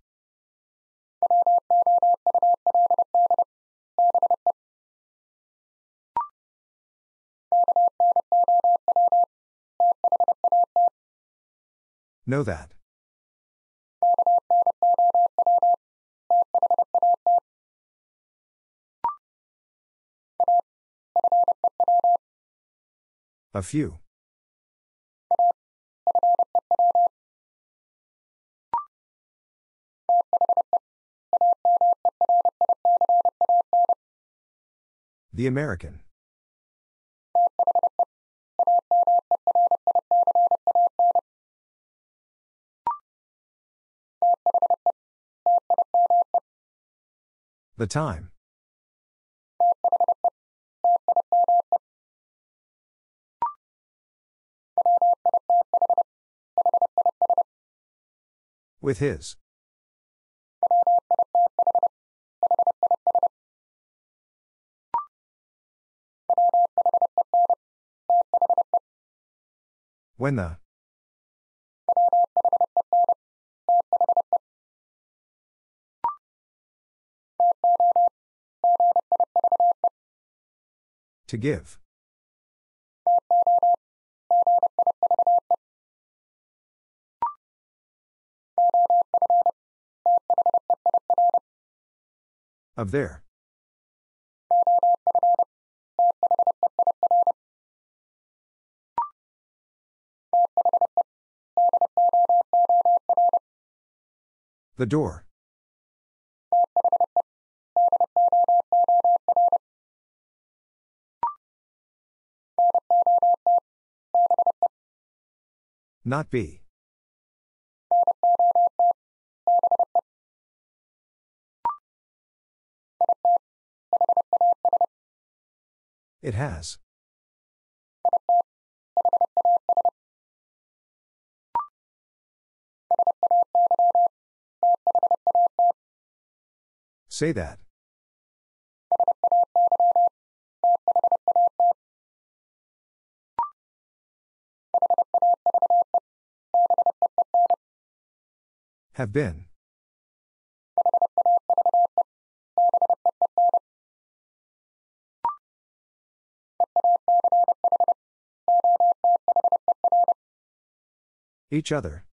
Know that. A few. The American. The time. With his. When the to give. Of there. The door. Not be. It has. Say that. Have been. Each other.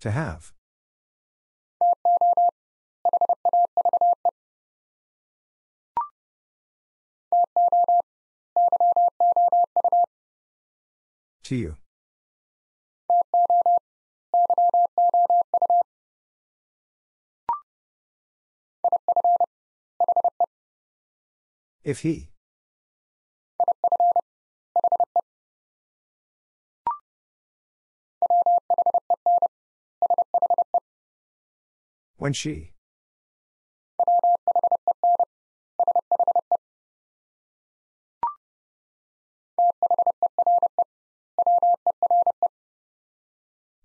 To have. To you. If he. When she.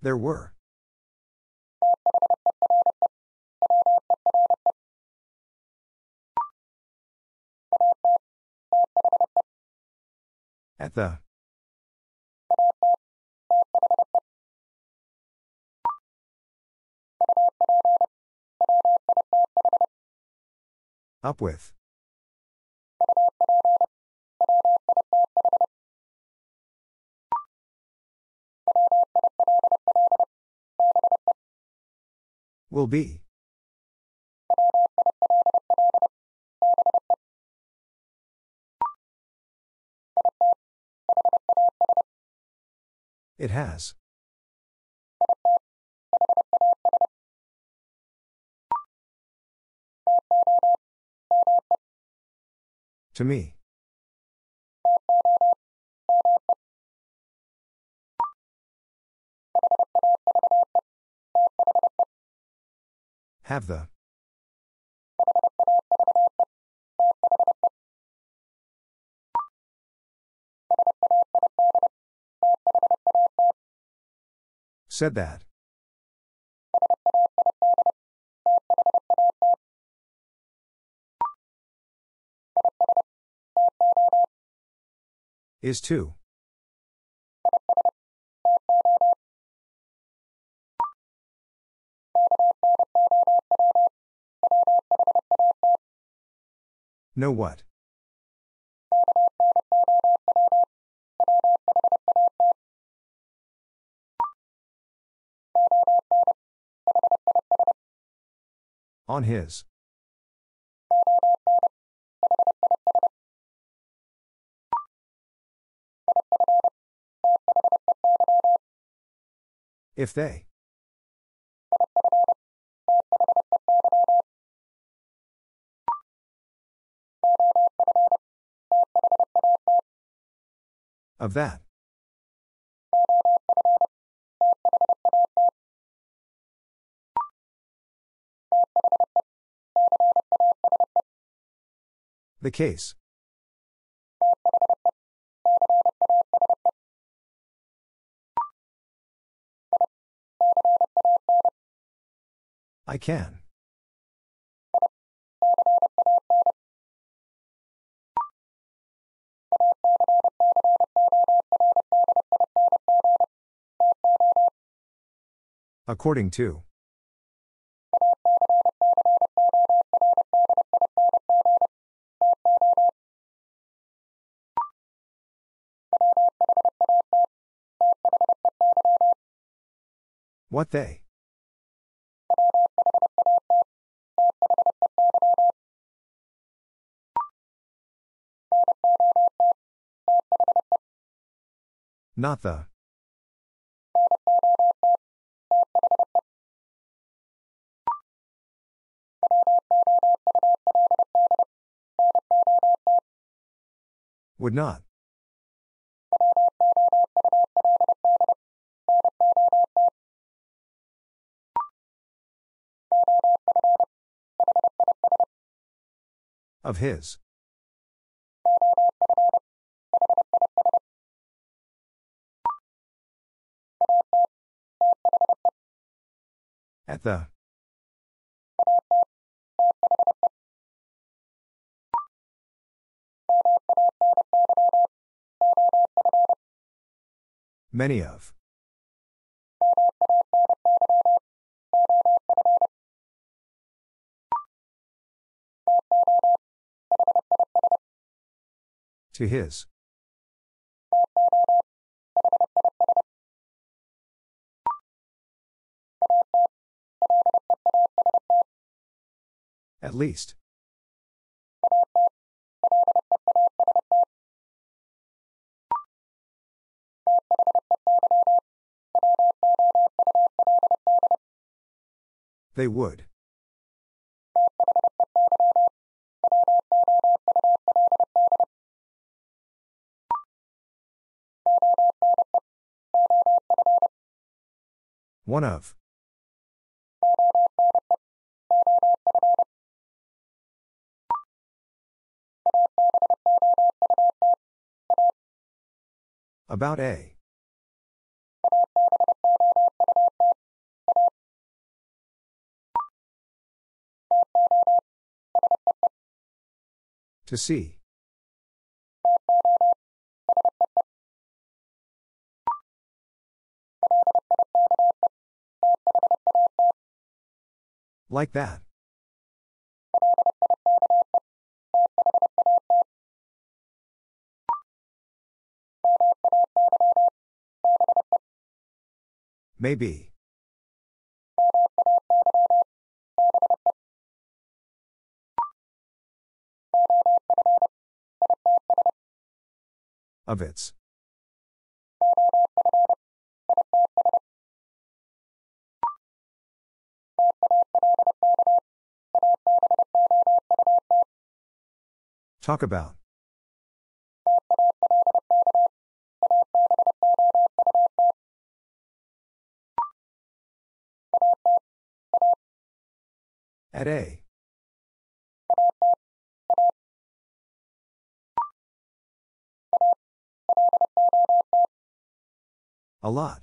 There were. At the. Up with. Will be. It has. To me. Have the. Said that. Is to. Know what? On his. If they. Of that. The case. I can. According to. What they. Not the. Would not. Of his. At the. Many of. To his. At least. They would. One of. About a. To see. Like that. Maybe. Of its. Talk about. At a. A lot.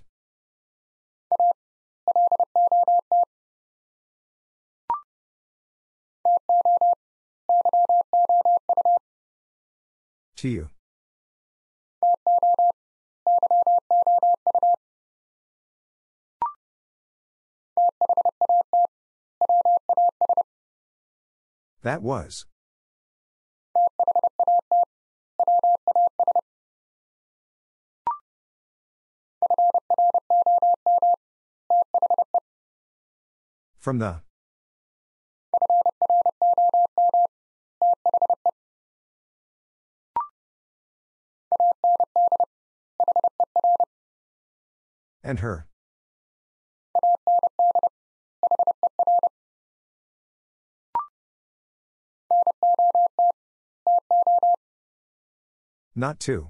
To you. That was. From the. And her. Not to.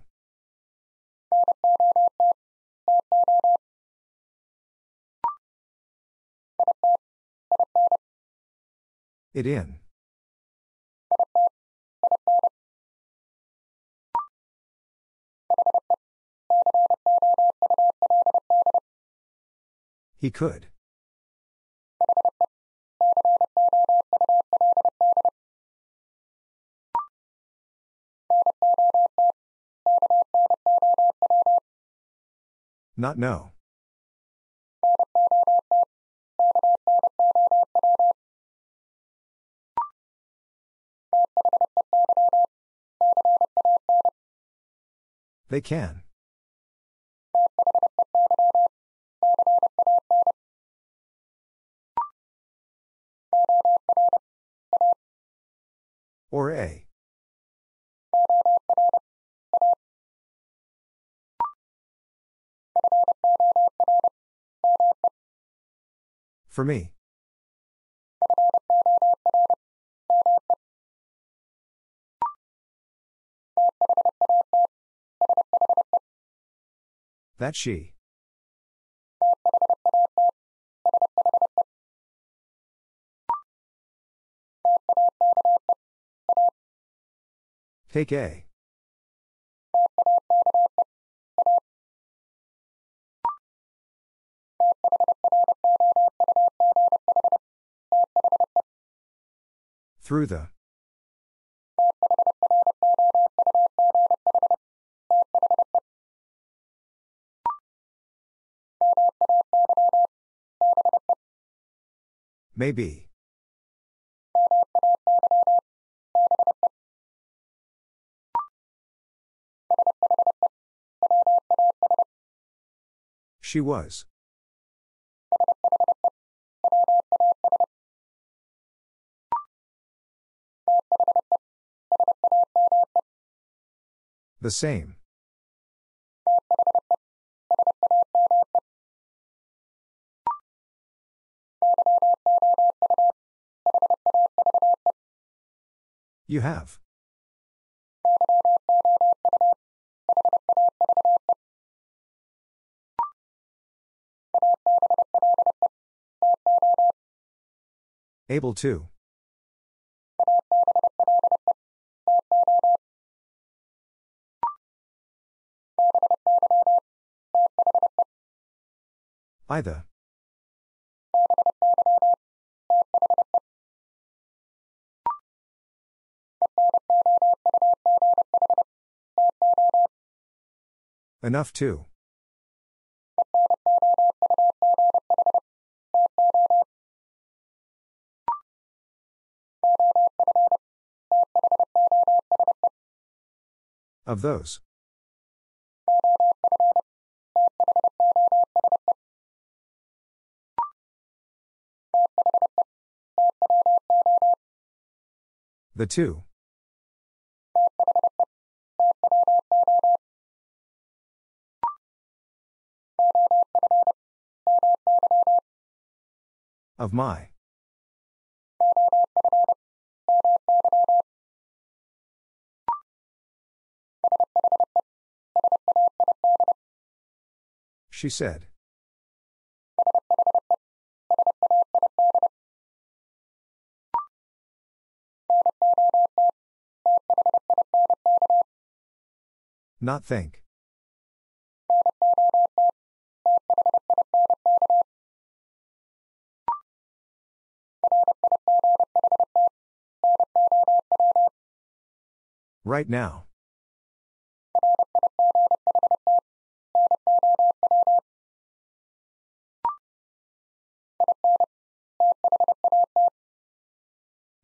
It in. He could. Not know. They can. Or a. For me. That she. Take a. Through the. Maybe. She was. The same. You have. Able to. Either. Enough to. Of those. The two. Of my. She said. Not think. Right now.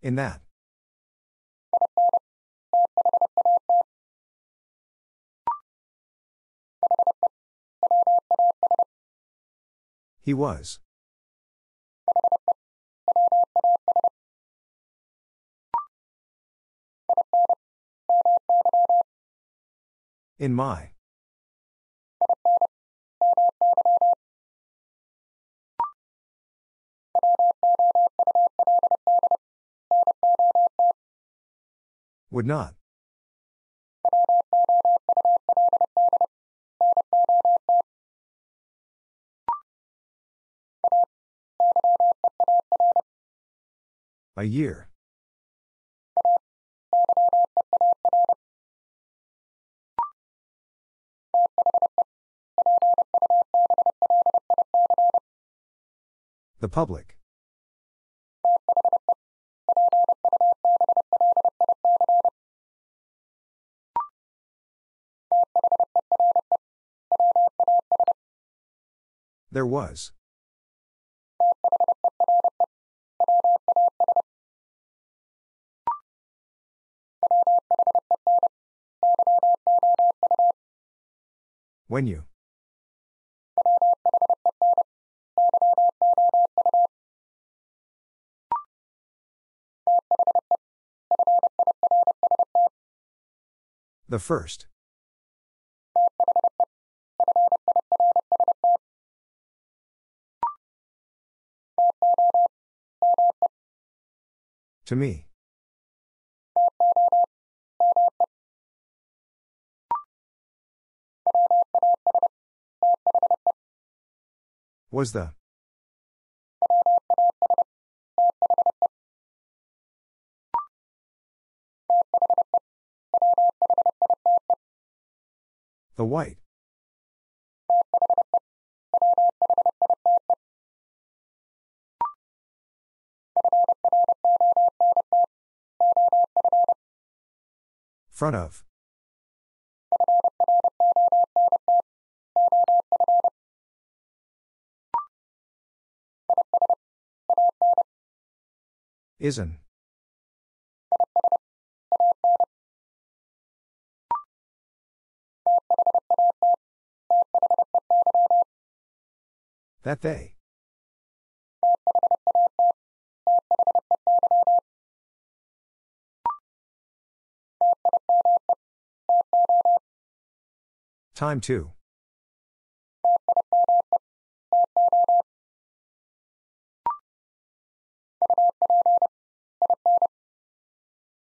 In that. He was. In my. Would not. A year. The public. There was. When you. The first. To me. Was the. The white. Front of. Isn't. That they. Time two.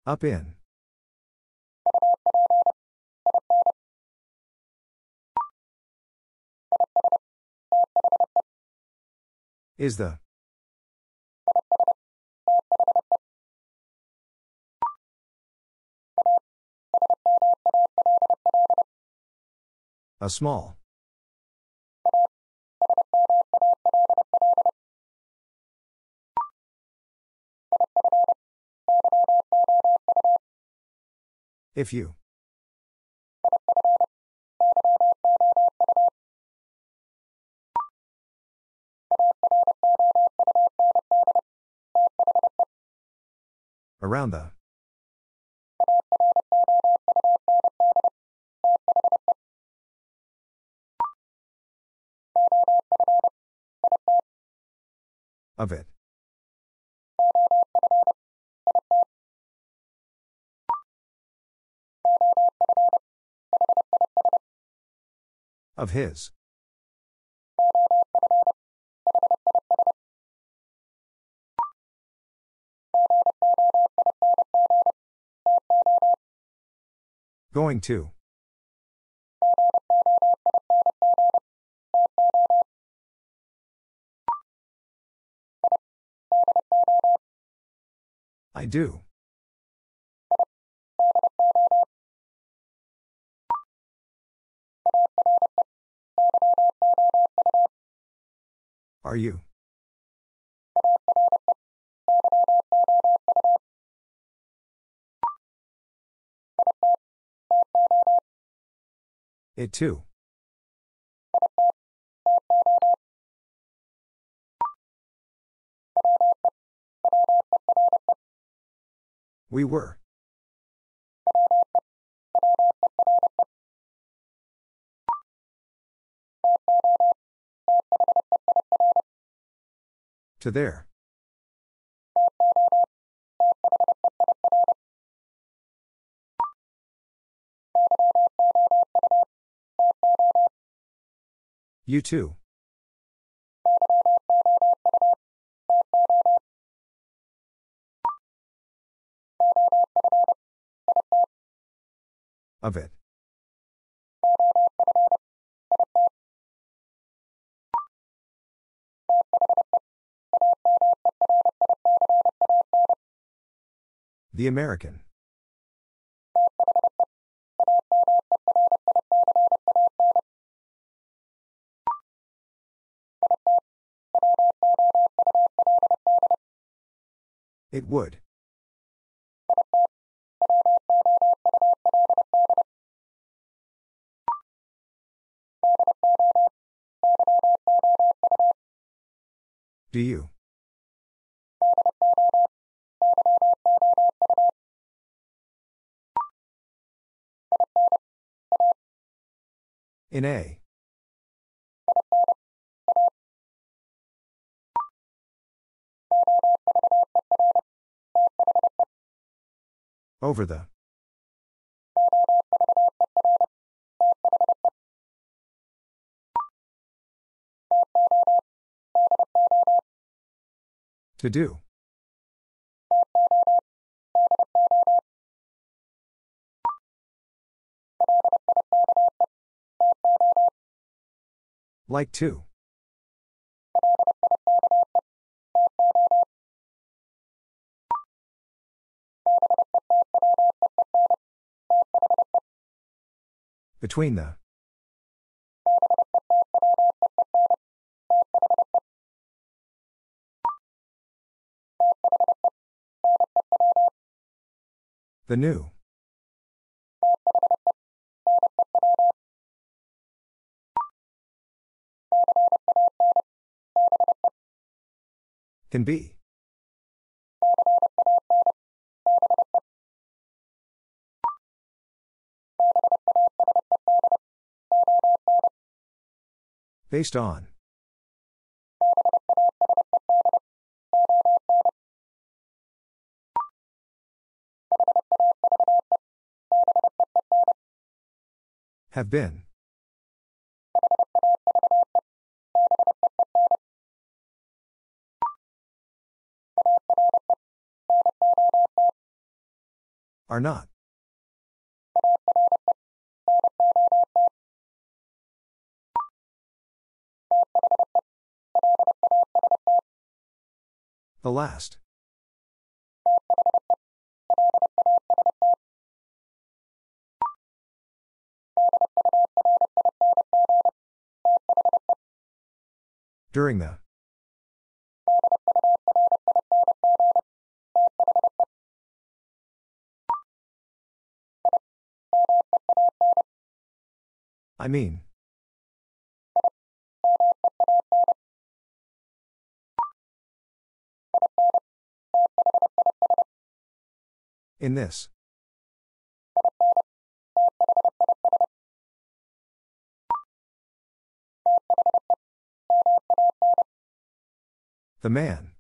Up in. Is the. A small. If you. Around the. Of it. Of his. Going to. I do. Are you? It too. We were. To there. You too. Of it. The American. It would. Do you? In a. Over the. To do. Like to. Between the. The new. Can be. Based on. Have been. Are not. The last. During the. I mean. In this. The man.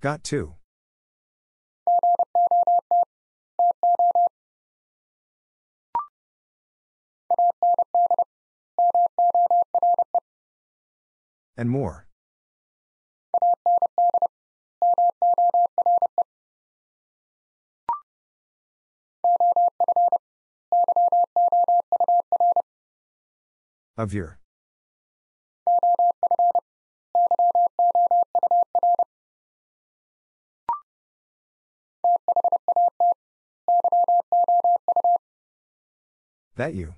Got to. And more. Of your. That you.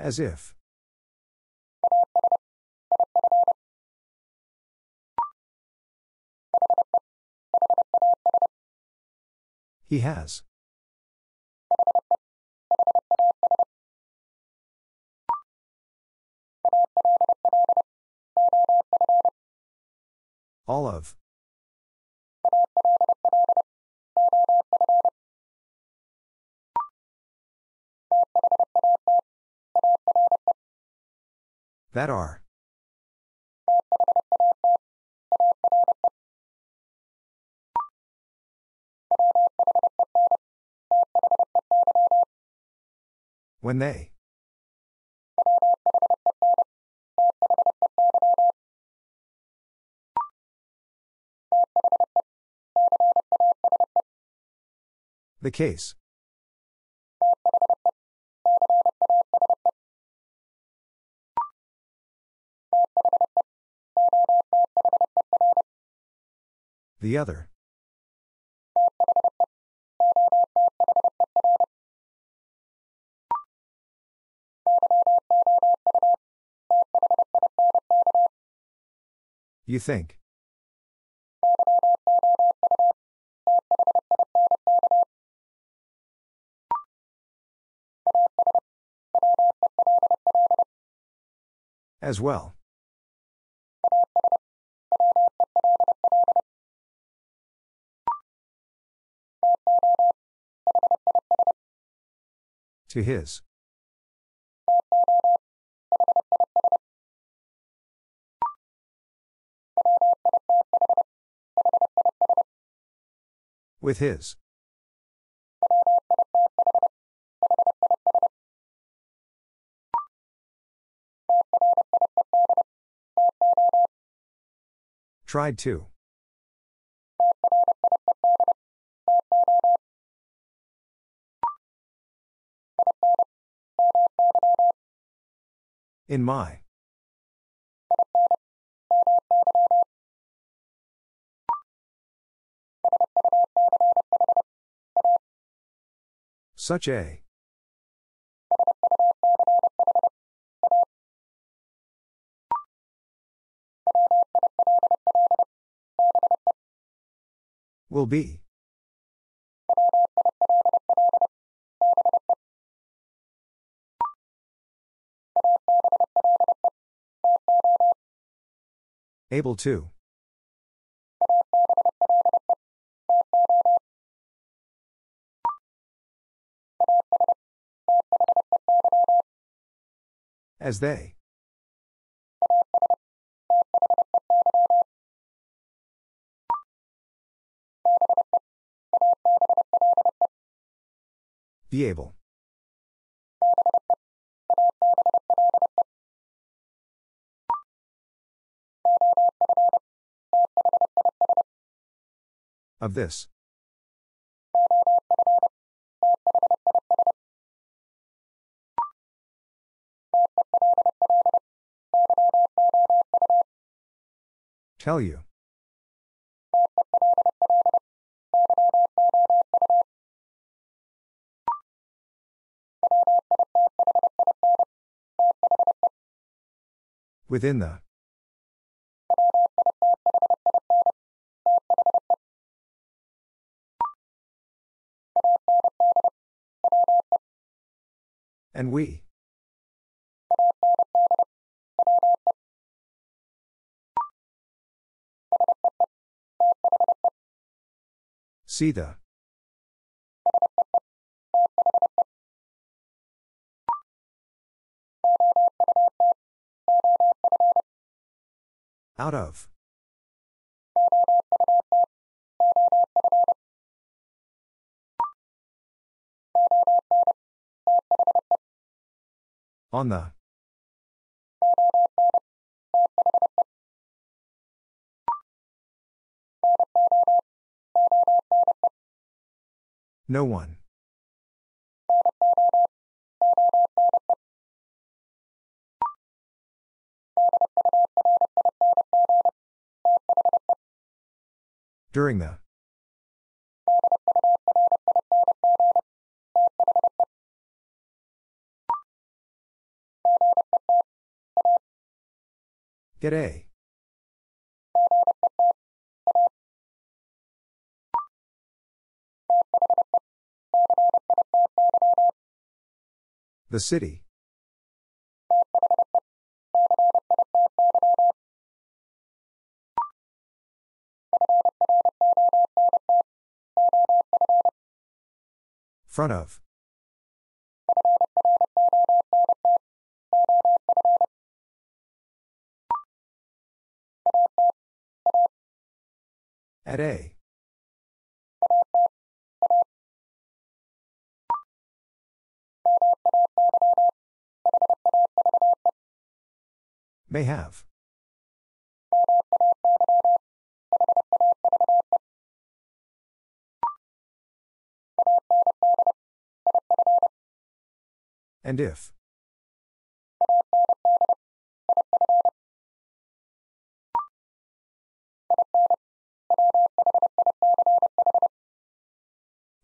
As if. He has. All of. That are. When they. The case. The other. You think. As well. To his. With his. Tried to. In my. Such a. Will be. Able to. As they. Be able. Of this. Tell you. Within the. And we. See the. Out of. On the. No one. During the. Get a. The city. Front of. At a. May have. And if.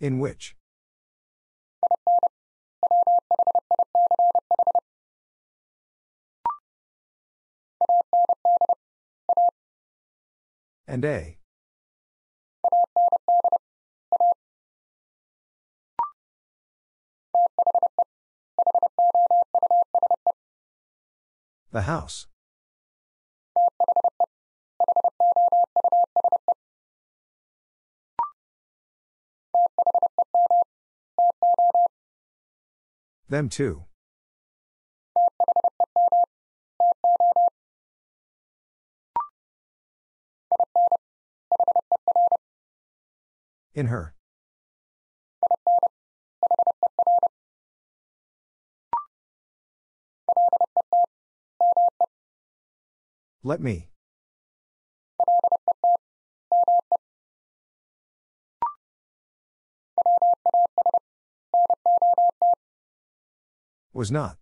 In which. and a. The house. Them too. In her. Let me. Was not.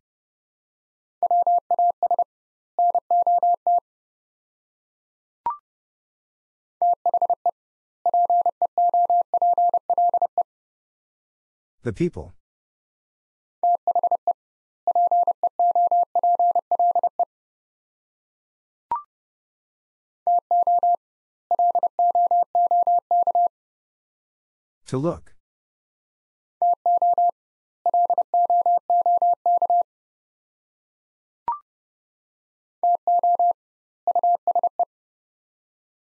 The people. To look.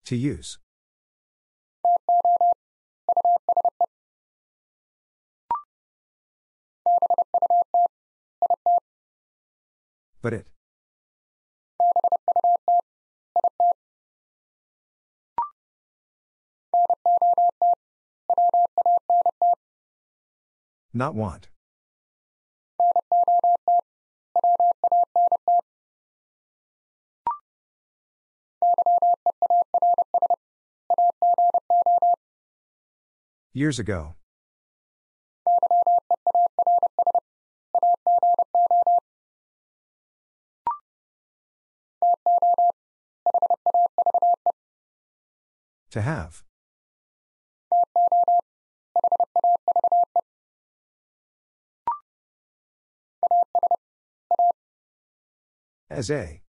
To use. But it. Not want. Years ago. To have. As a.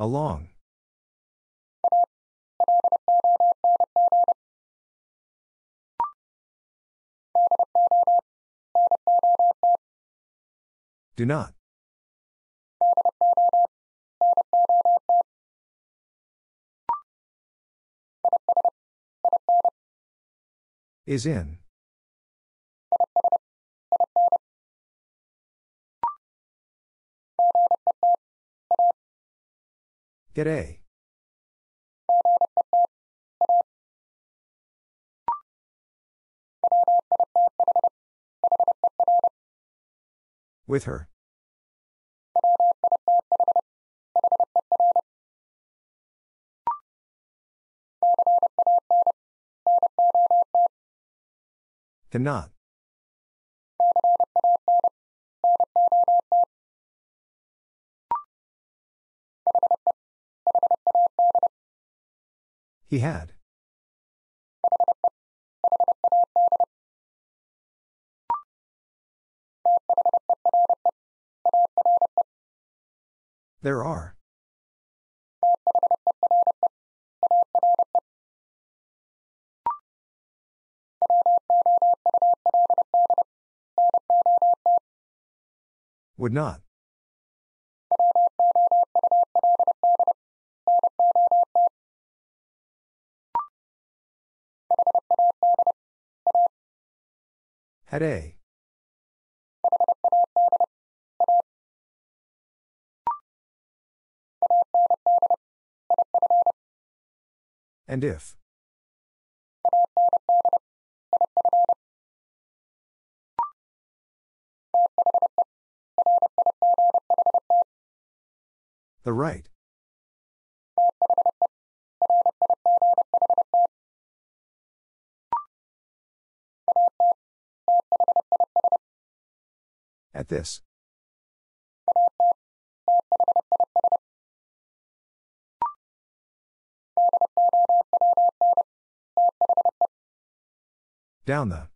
Along. Do not. Is in. Get a. With her. Cannot. He had. There are. Would not. Had a. And if. The right. At this. Down the.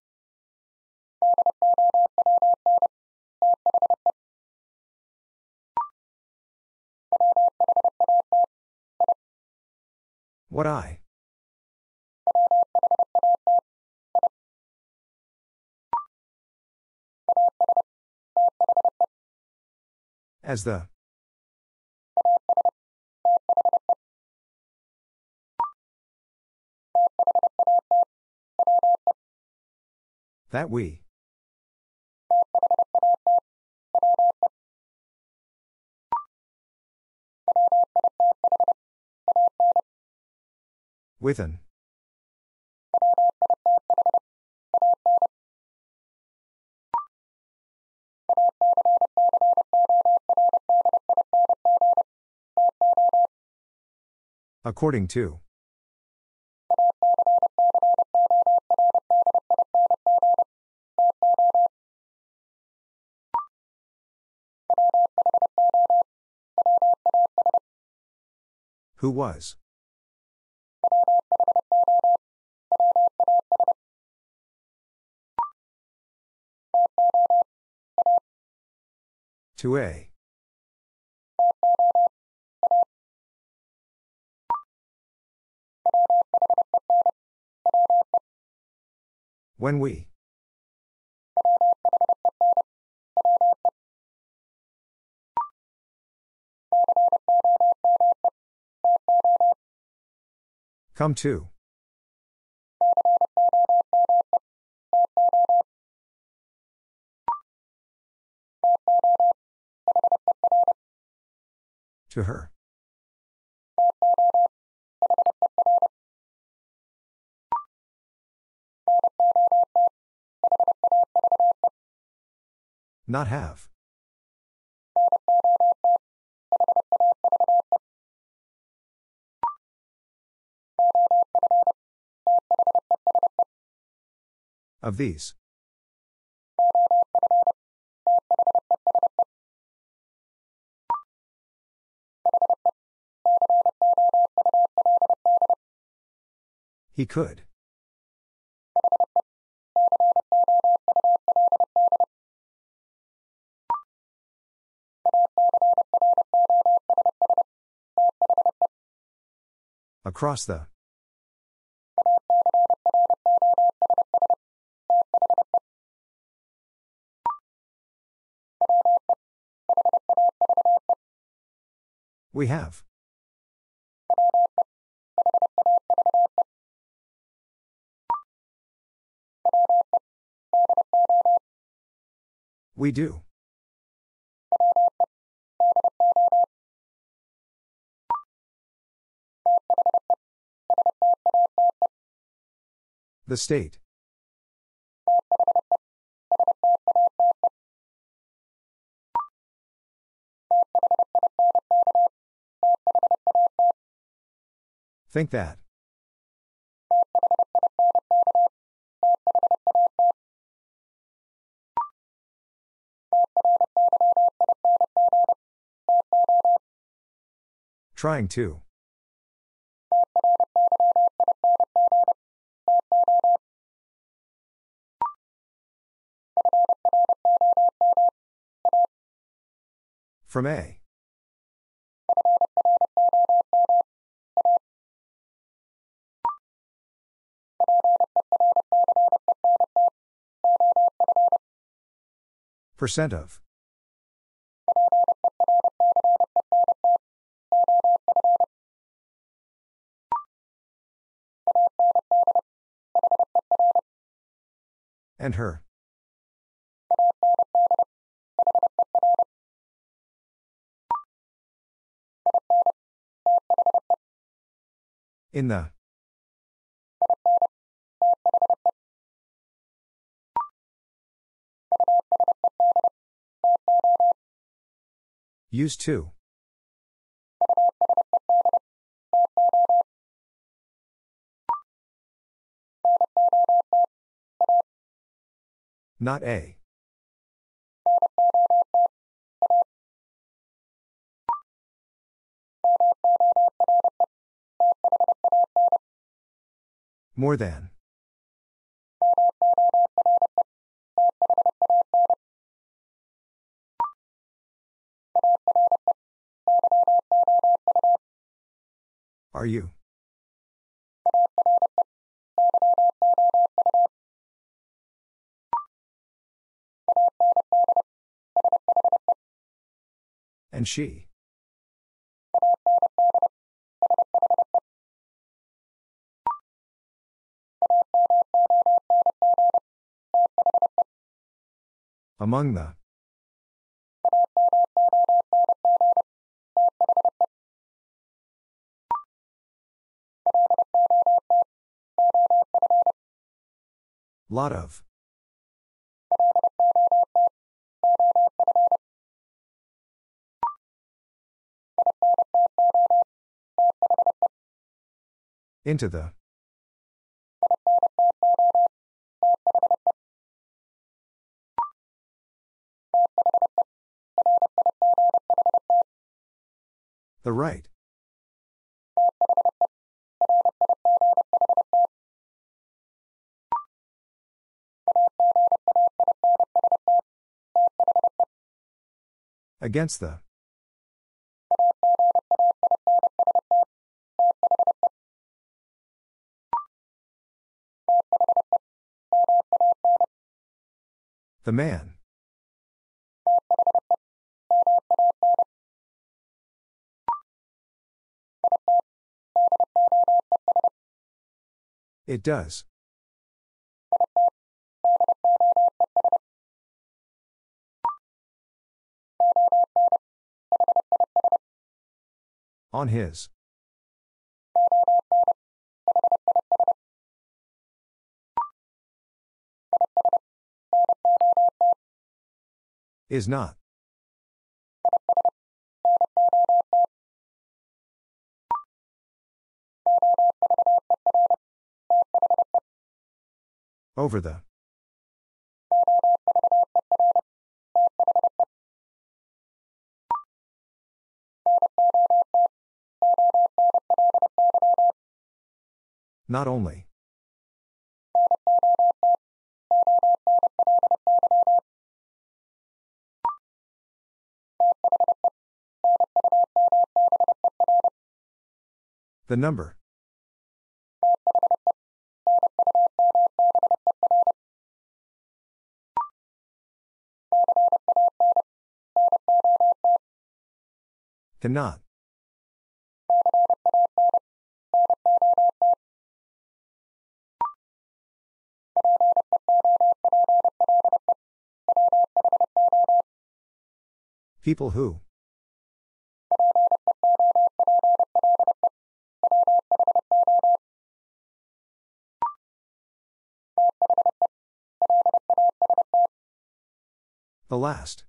What I. As the. That we. With an. According to. Who was? To a. When we. Come to. To her. Not have. Of these. He could. Across the. We have. We do. The state. Think that. Trying to. From A. Percent of. And her. In the. Used to. Not a. More than. Are you? And she? Among the. Lot of. Into the. The right. Against the. The man. It does. On his. Is not. Over the. Not only. The number. Cannot. People who. The last.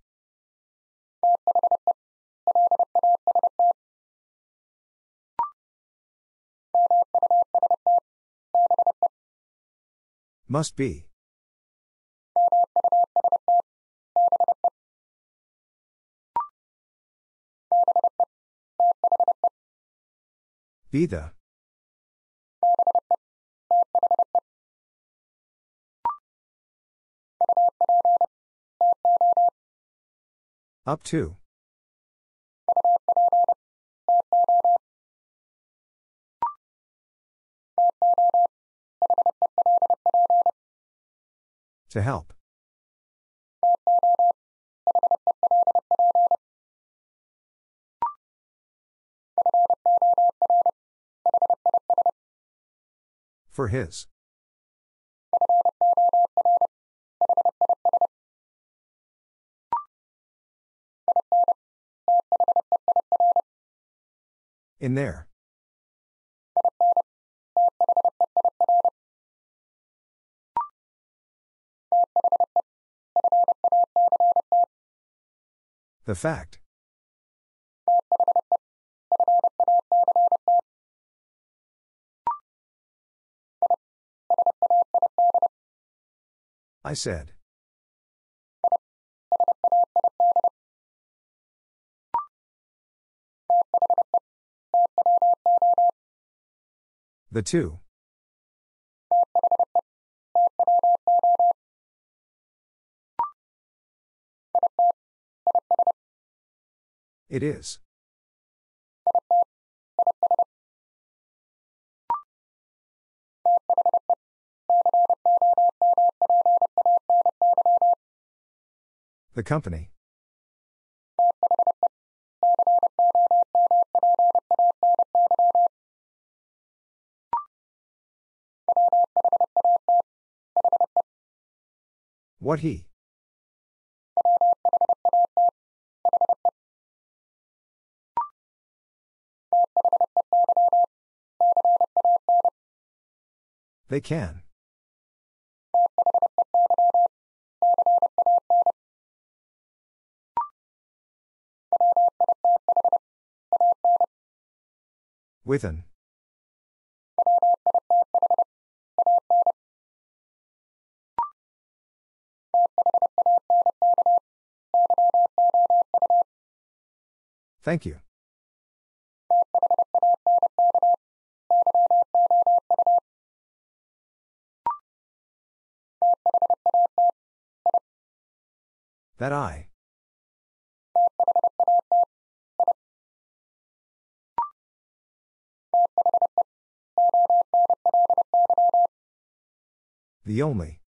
Must be. Be the. Up to. To help. For his. In there. The fact. I said. The two. It is. The company. What he? They can. With an. Thank you. That I. The only.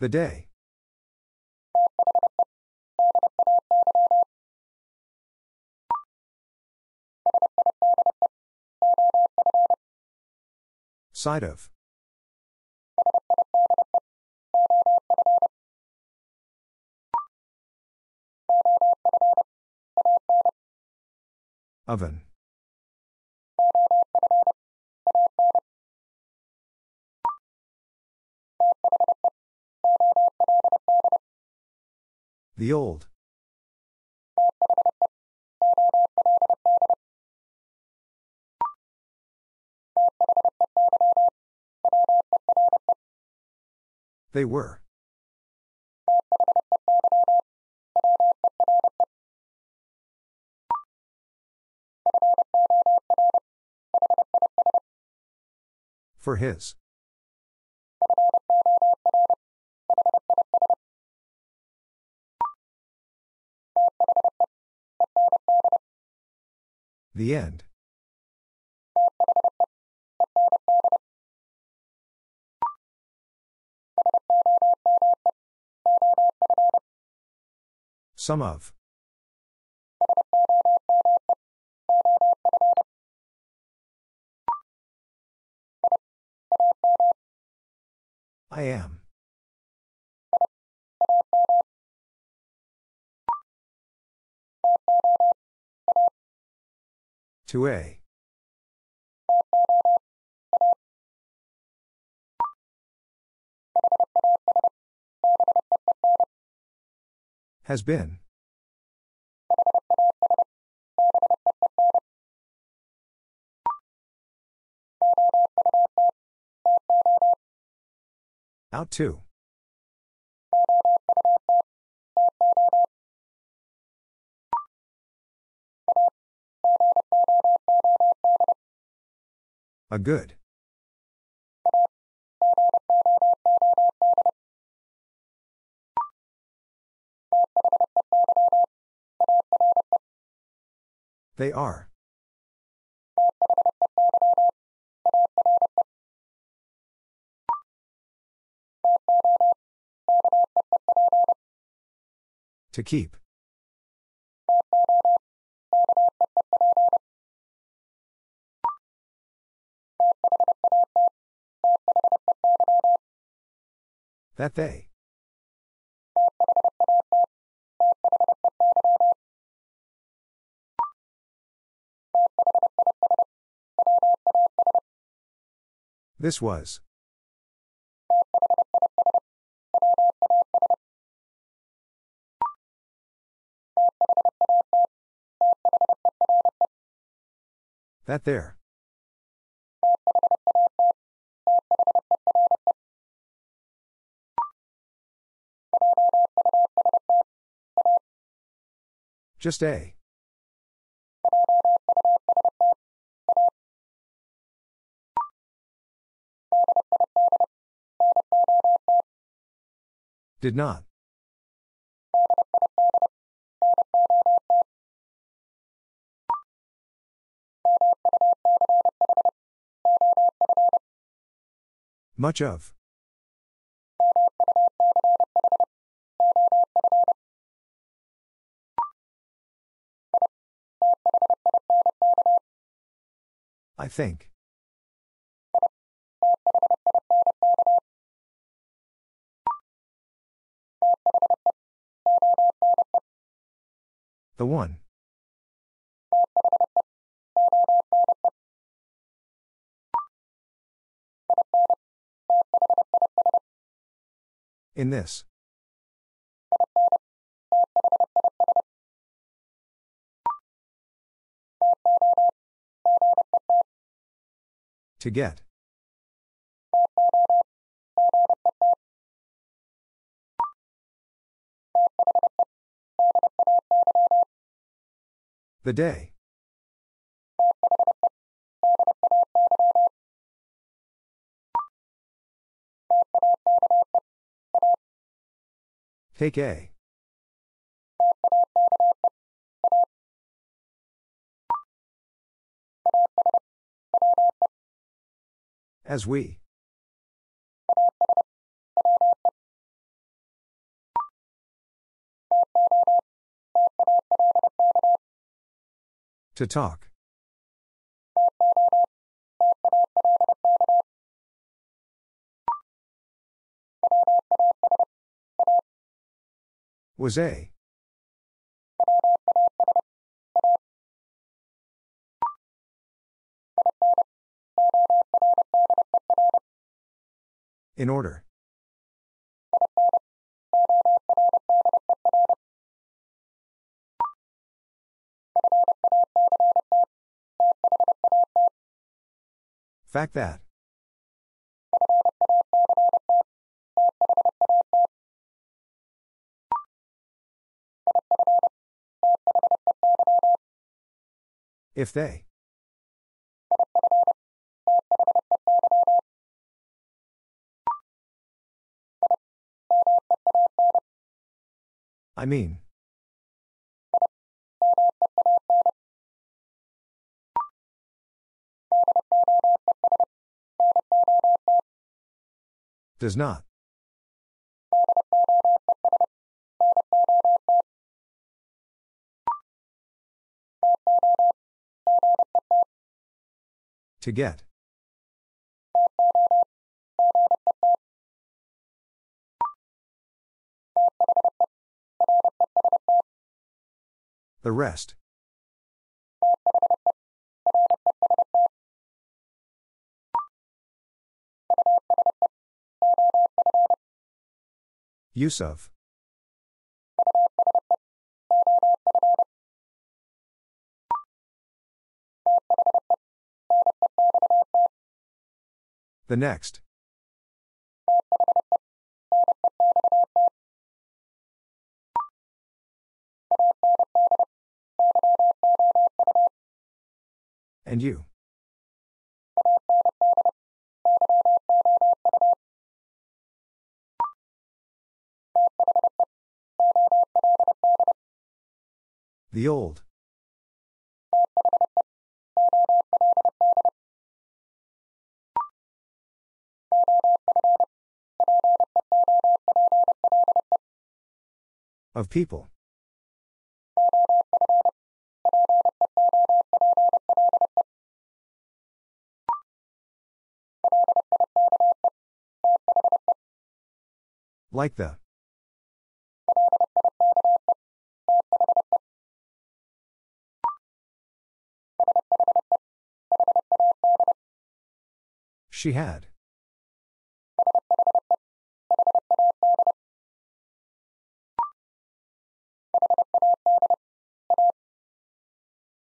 The day. Side of. Oven. The old. They were. For his. The end. Some of. I am. To a. Has been. Out to. A good. They are. To keep. That they. This was. That there. Just a. Did not. Much of. I think. The one. In this. To get. The day. Take a. As we. To talk. Was a. In order. Fact that. If they. I mean. Does not. To get. The rest. Use of. The next. And you. The old. Of people. Like the. She had.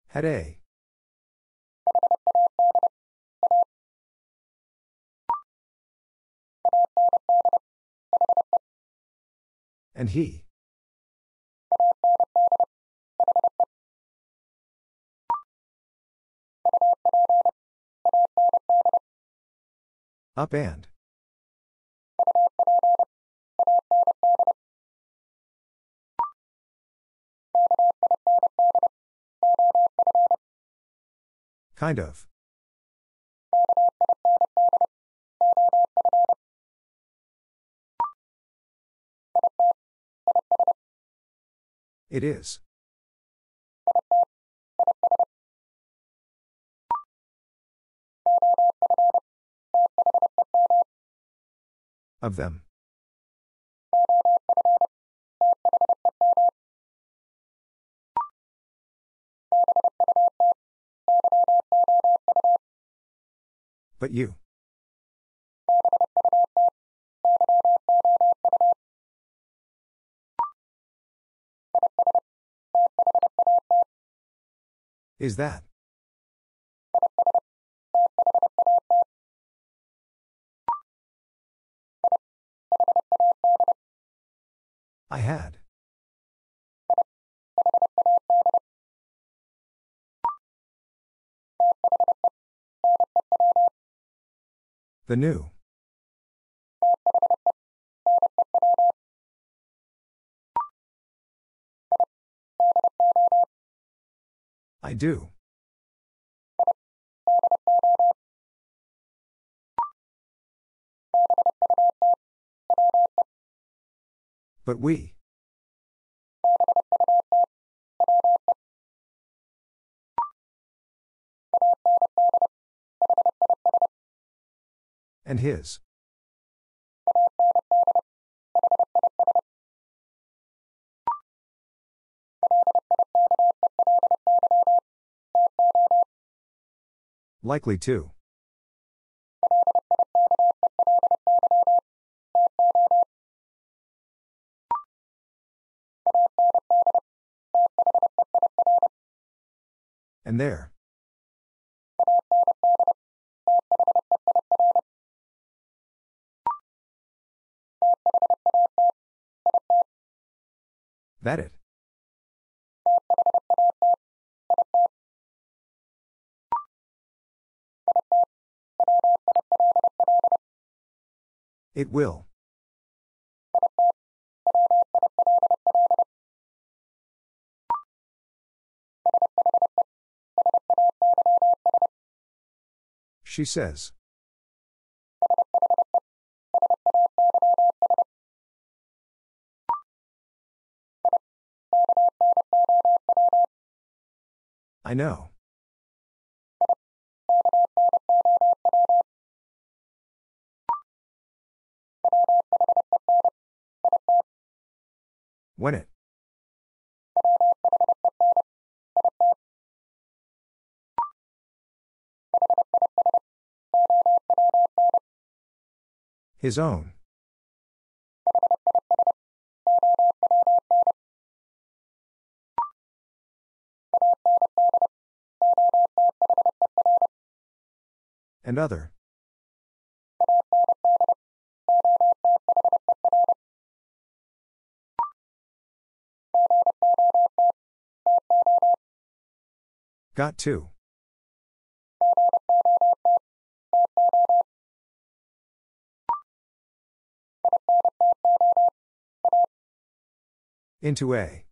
Had a. And he. Up and. Kind of. It is. Of them. But you. Is that? I had. The new. I do. But we. And his. Likely to. And there. That it. It will. She says. I know. When it. His own. And other. Got to. Into a.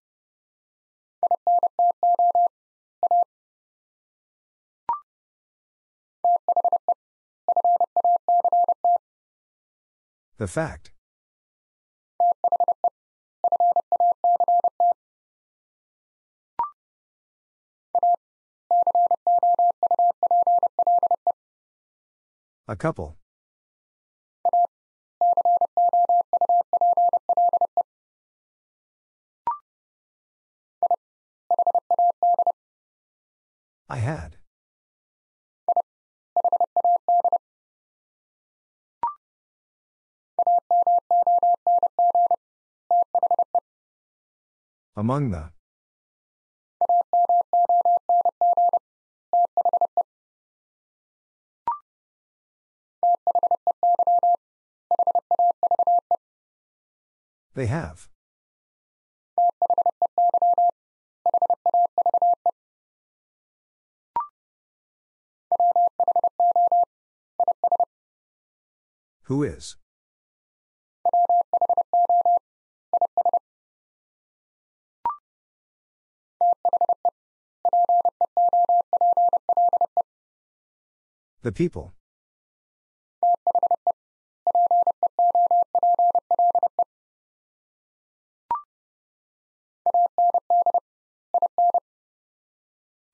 The fact. A couple. I had. Among the. They have. Who is? The people.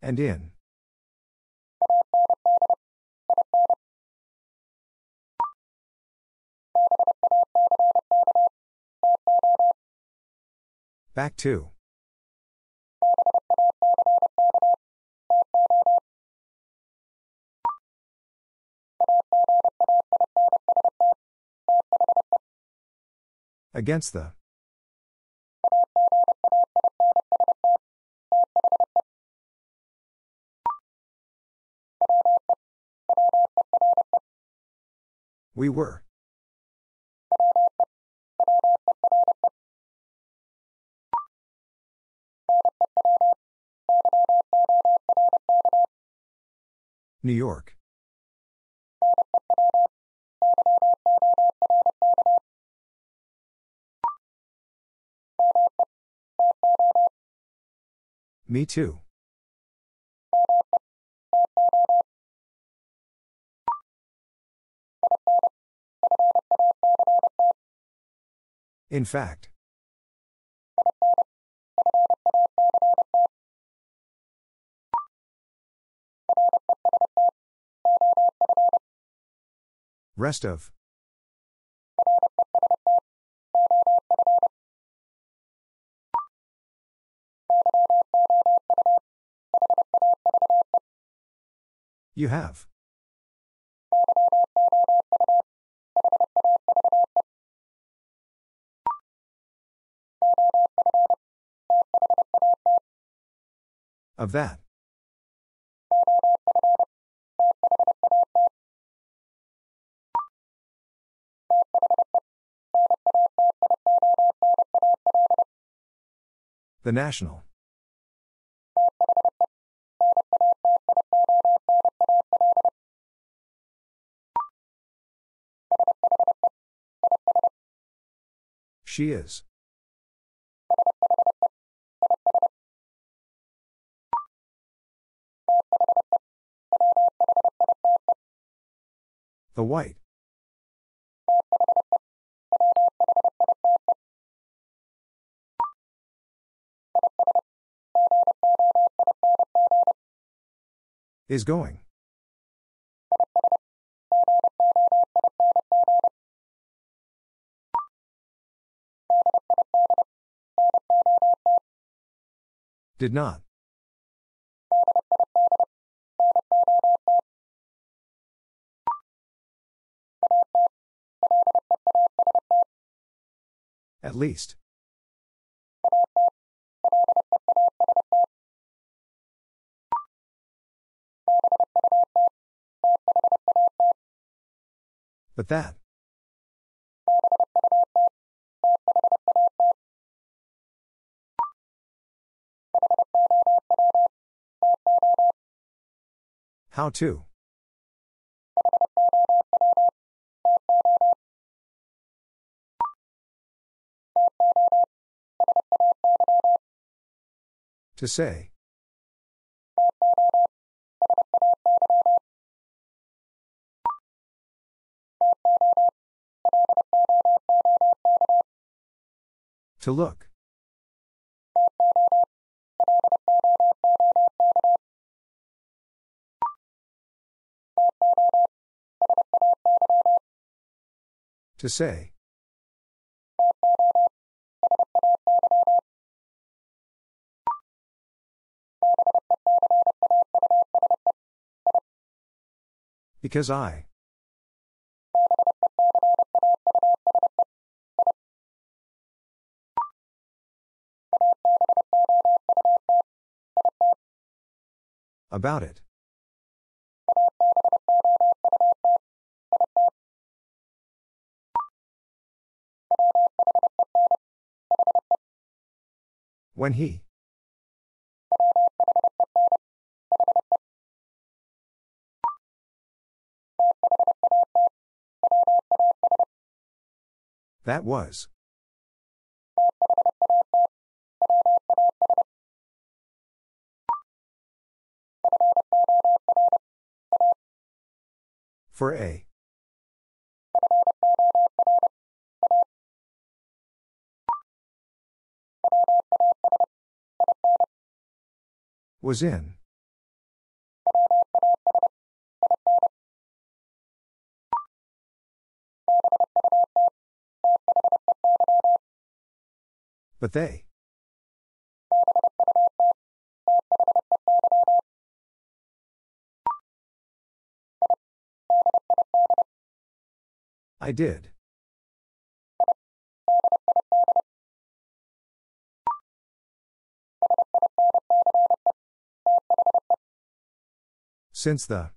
And in. Back to. Against the. We were. New York. Me too. In fact. Rest of. You have. Of that. The national. She is. The white. Is going. Did not. At least. But that. How to. To say. To look. To say. Because I. About it. When he. That was. For a. Was in. But they. I did. Since the.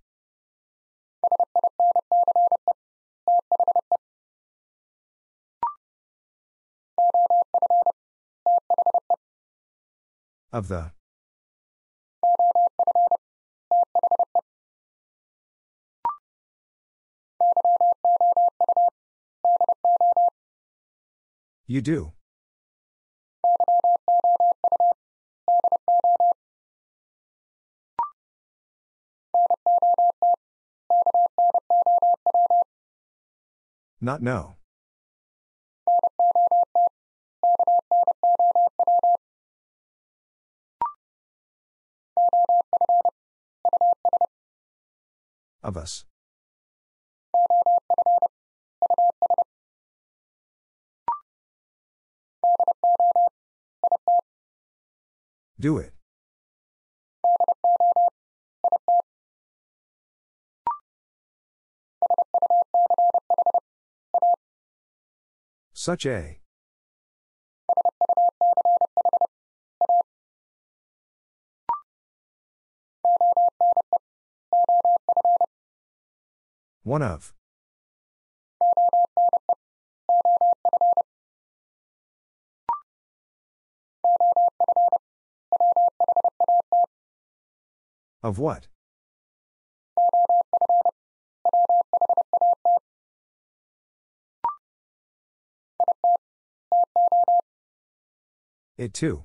Of the. You do. Not know. Of us. Do it. Such a. One of. Of what? It too.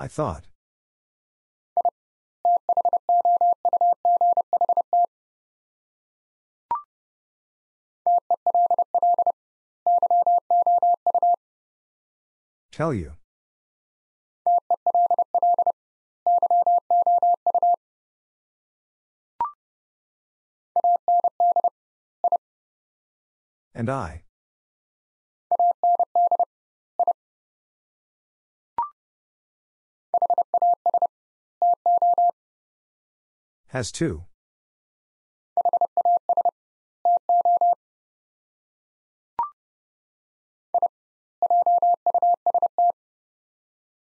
I thought. Tell you. And I. Has two.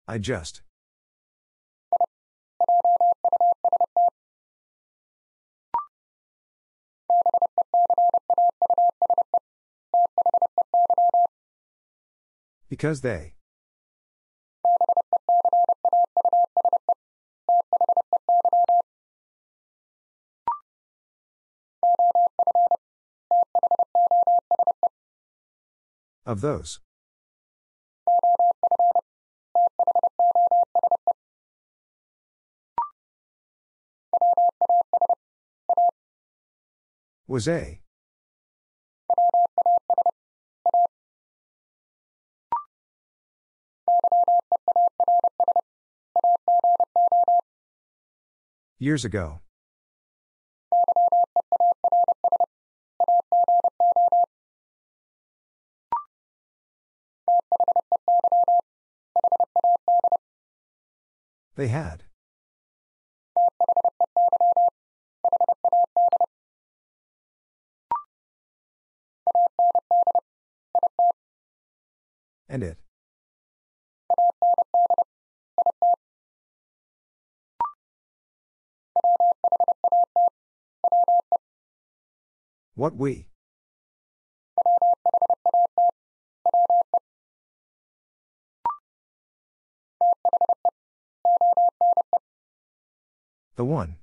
I just. Because they. Of those. Was a. Years ago. They had. And it. What we. The one.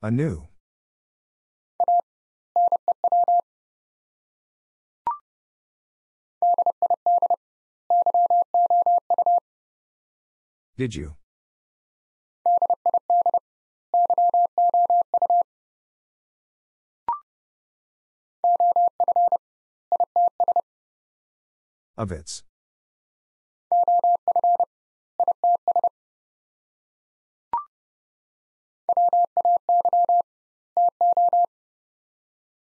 A new. Did you? Of its.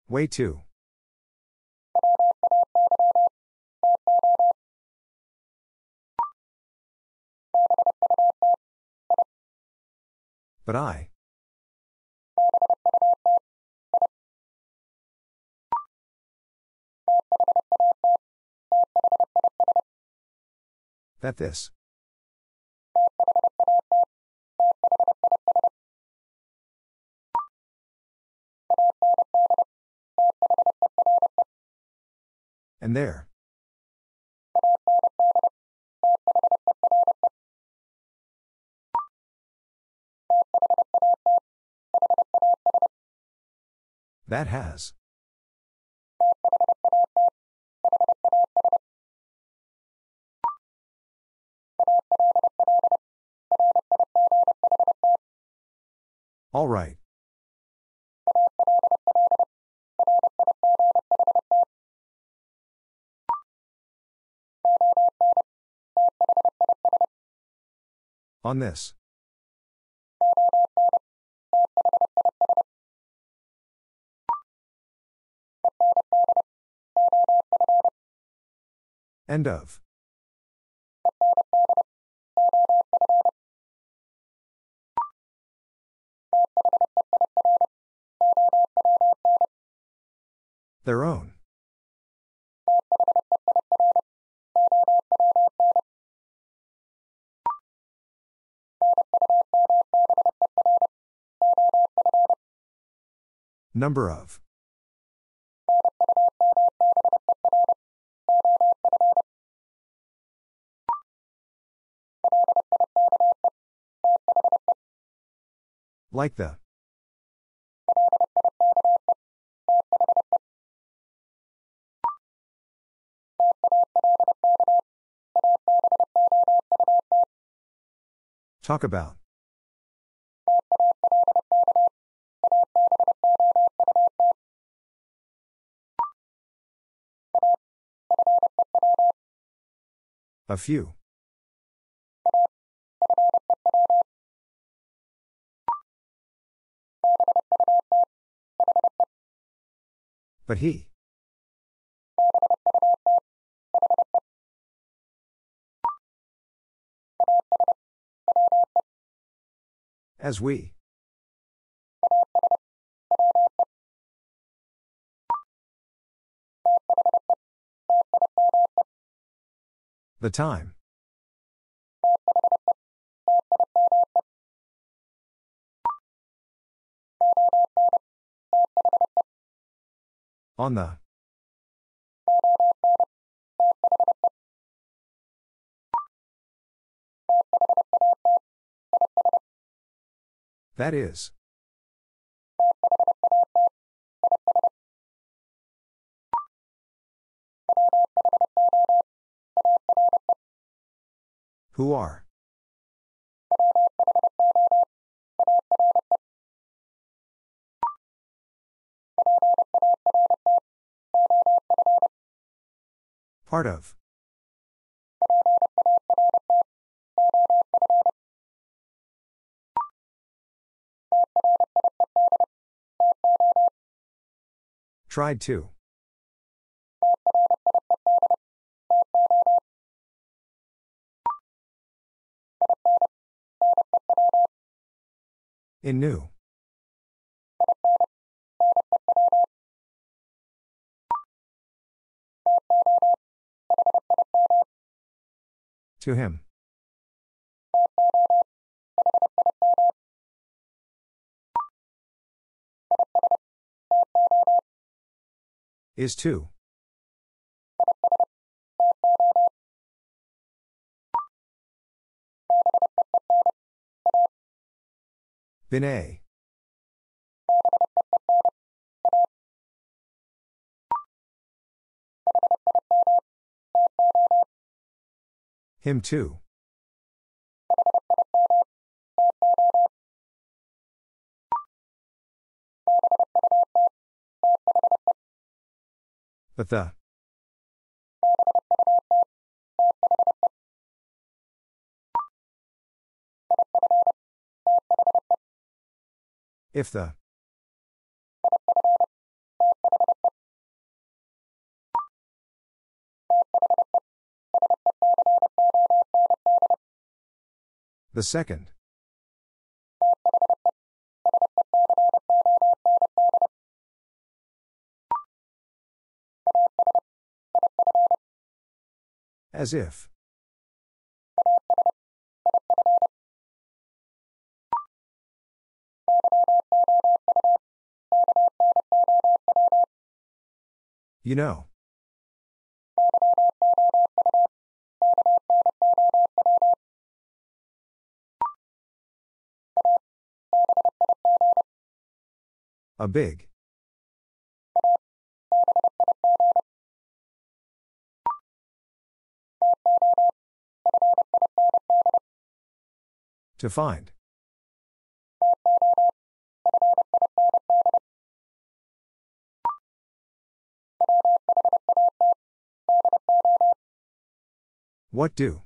Way to. But I. That this. And there. That has. All right. On this. End of. Their own. Number of. Like the. Talk about. A few. But he. As we. The time. On the. That is. Who are. Part of. Tried to. In new. To him. Is to. Been a. Him too. But the. If the The second. As if. You know. A big. To find. What do?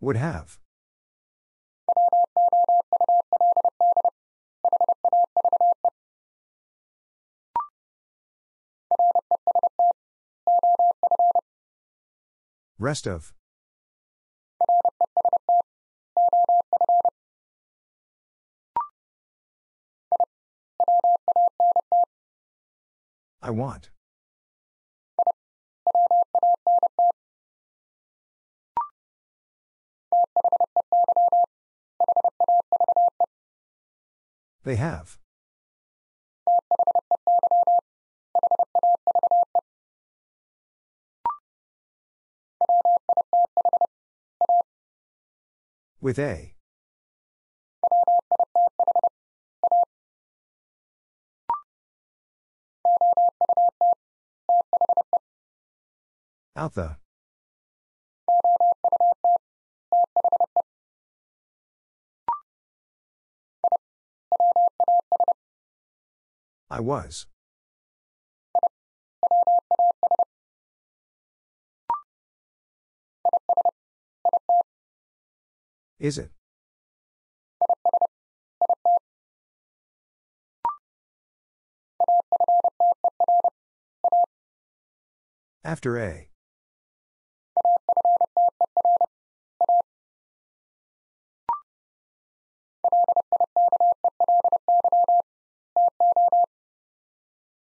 Would have. Rest of. I want. They have. With a. Out the. I was. Is it? After a.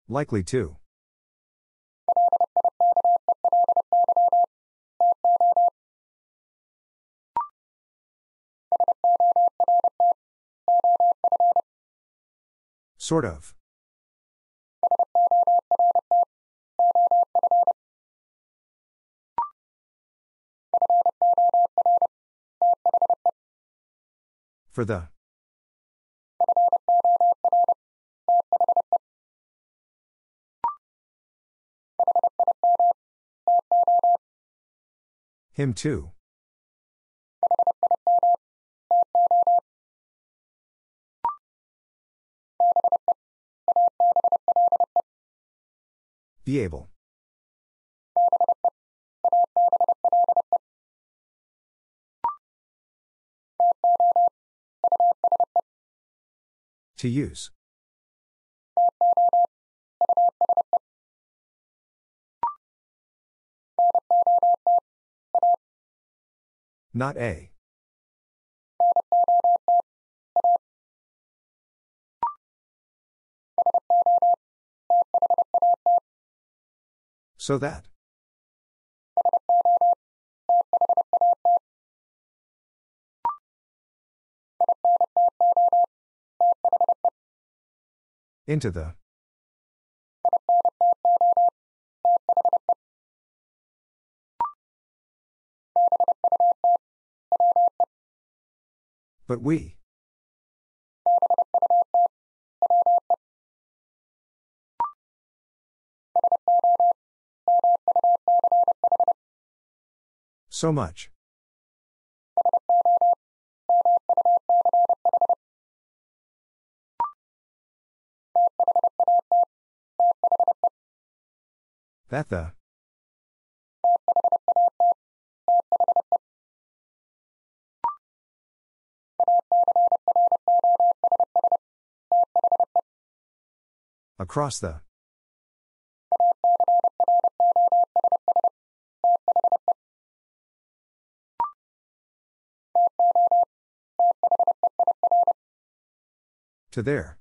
Likely to. Sort of. For the. Him too. Be able. To use. Not a. So that. Into the. But we. So much. That the. Across the. To there.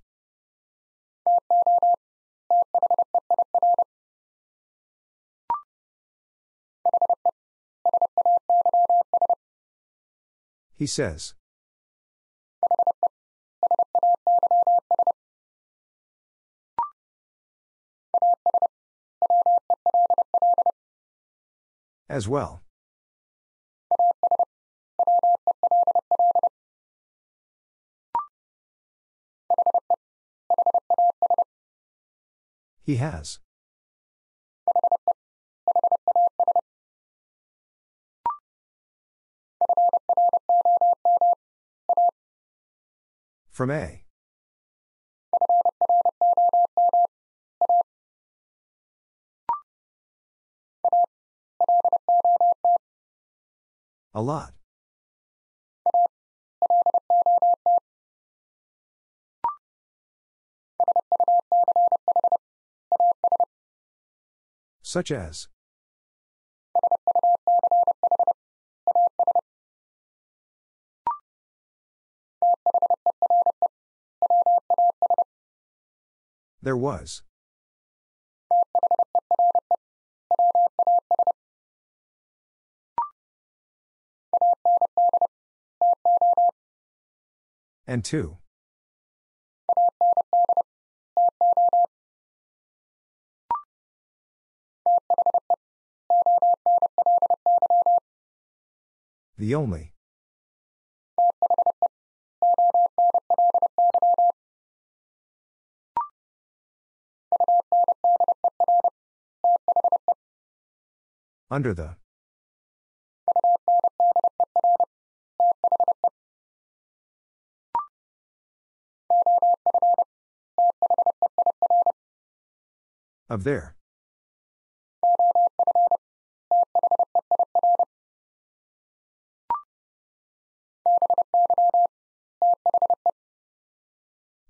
He says. As well. He has. From A. A lot. Such as. There was. And two. The only. Under the. Of there.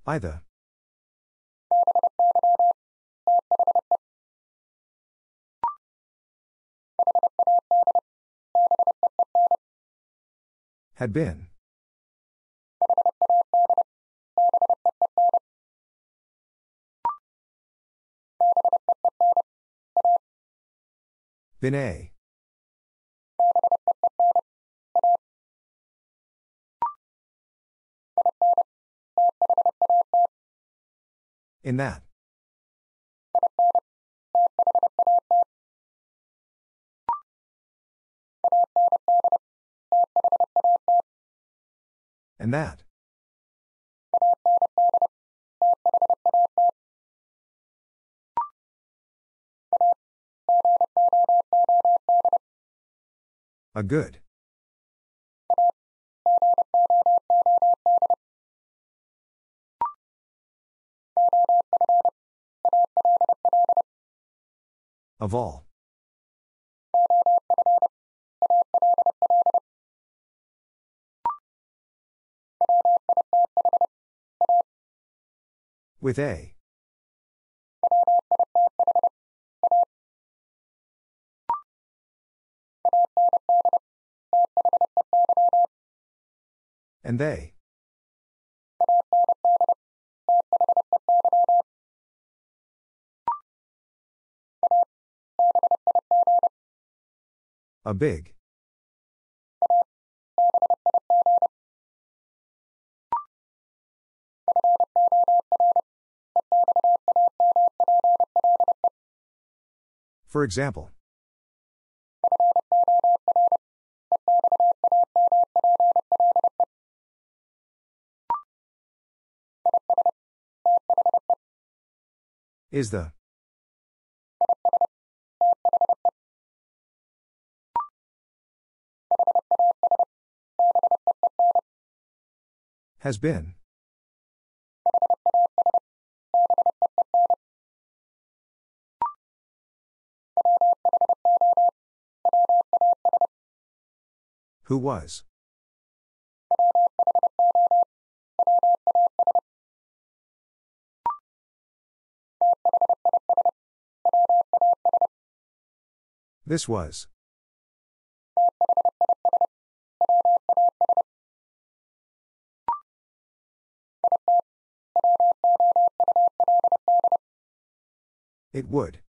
By the. Had been. Been A. In that. And that. A good. Of all. With A. And they. A big. For example. Is the. Has been. Who was? This was. It would.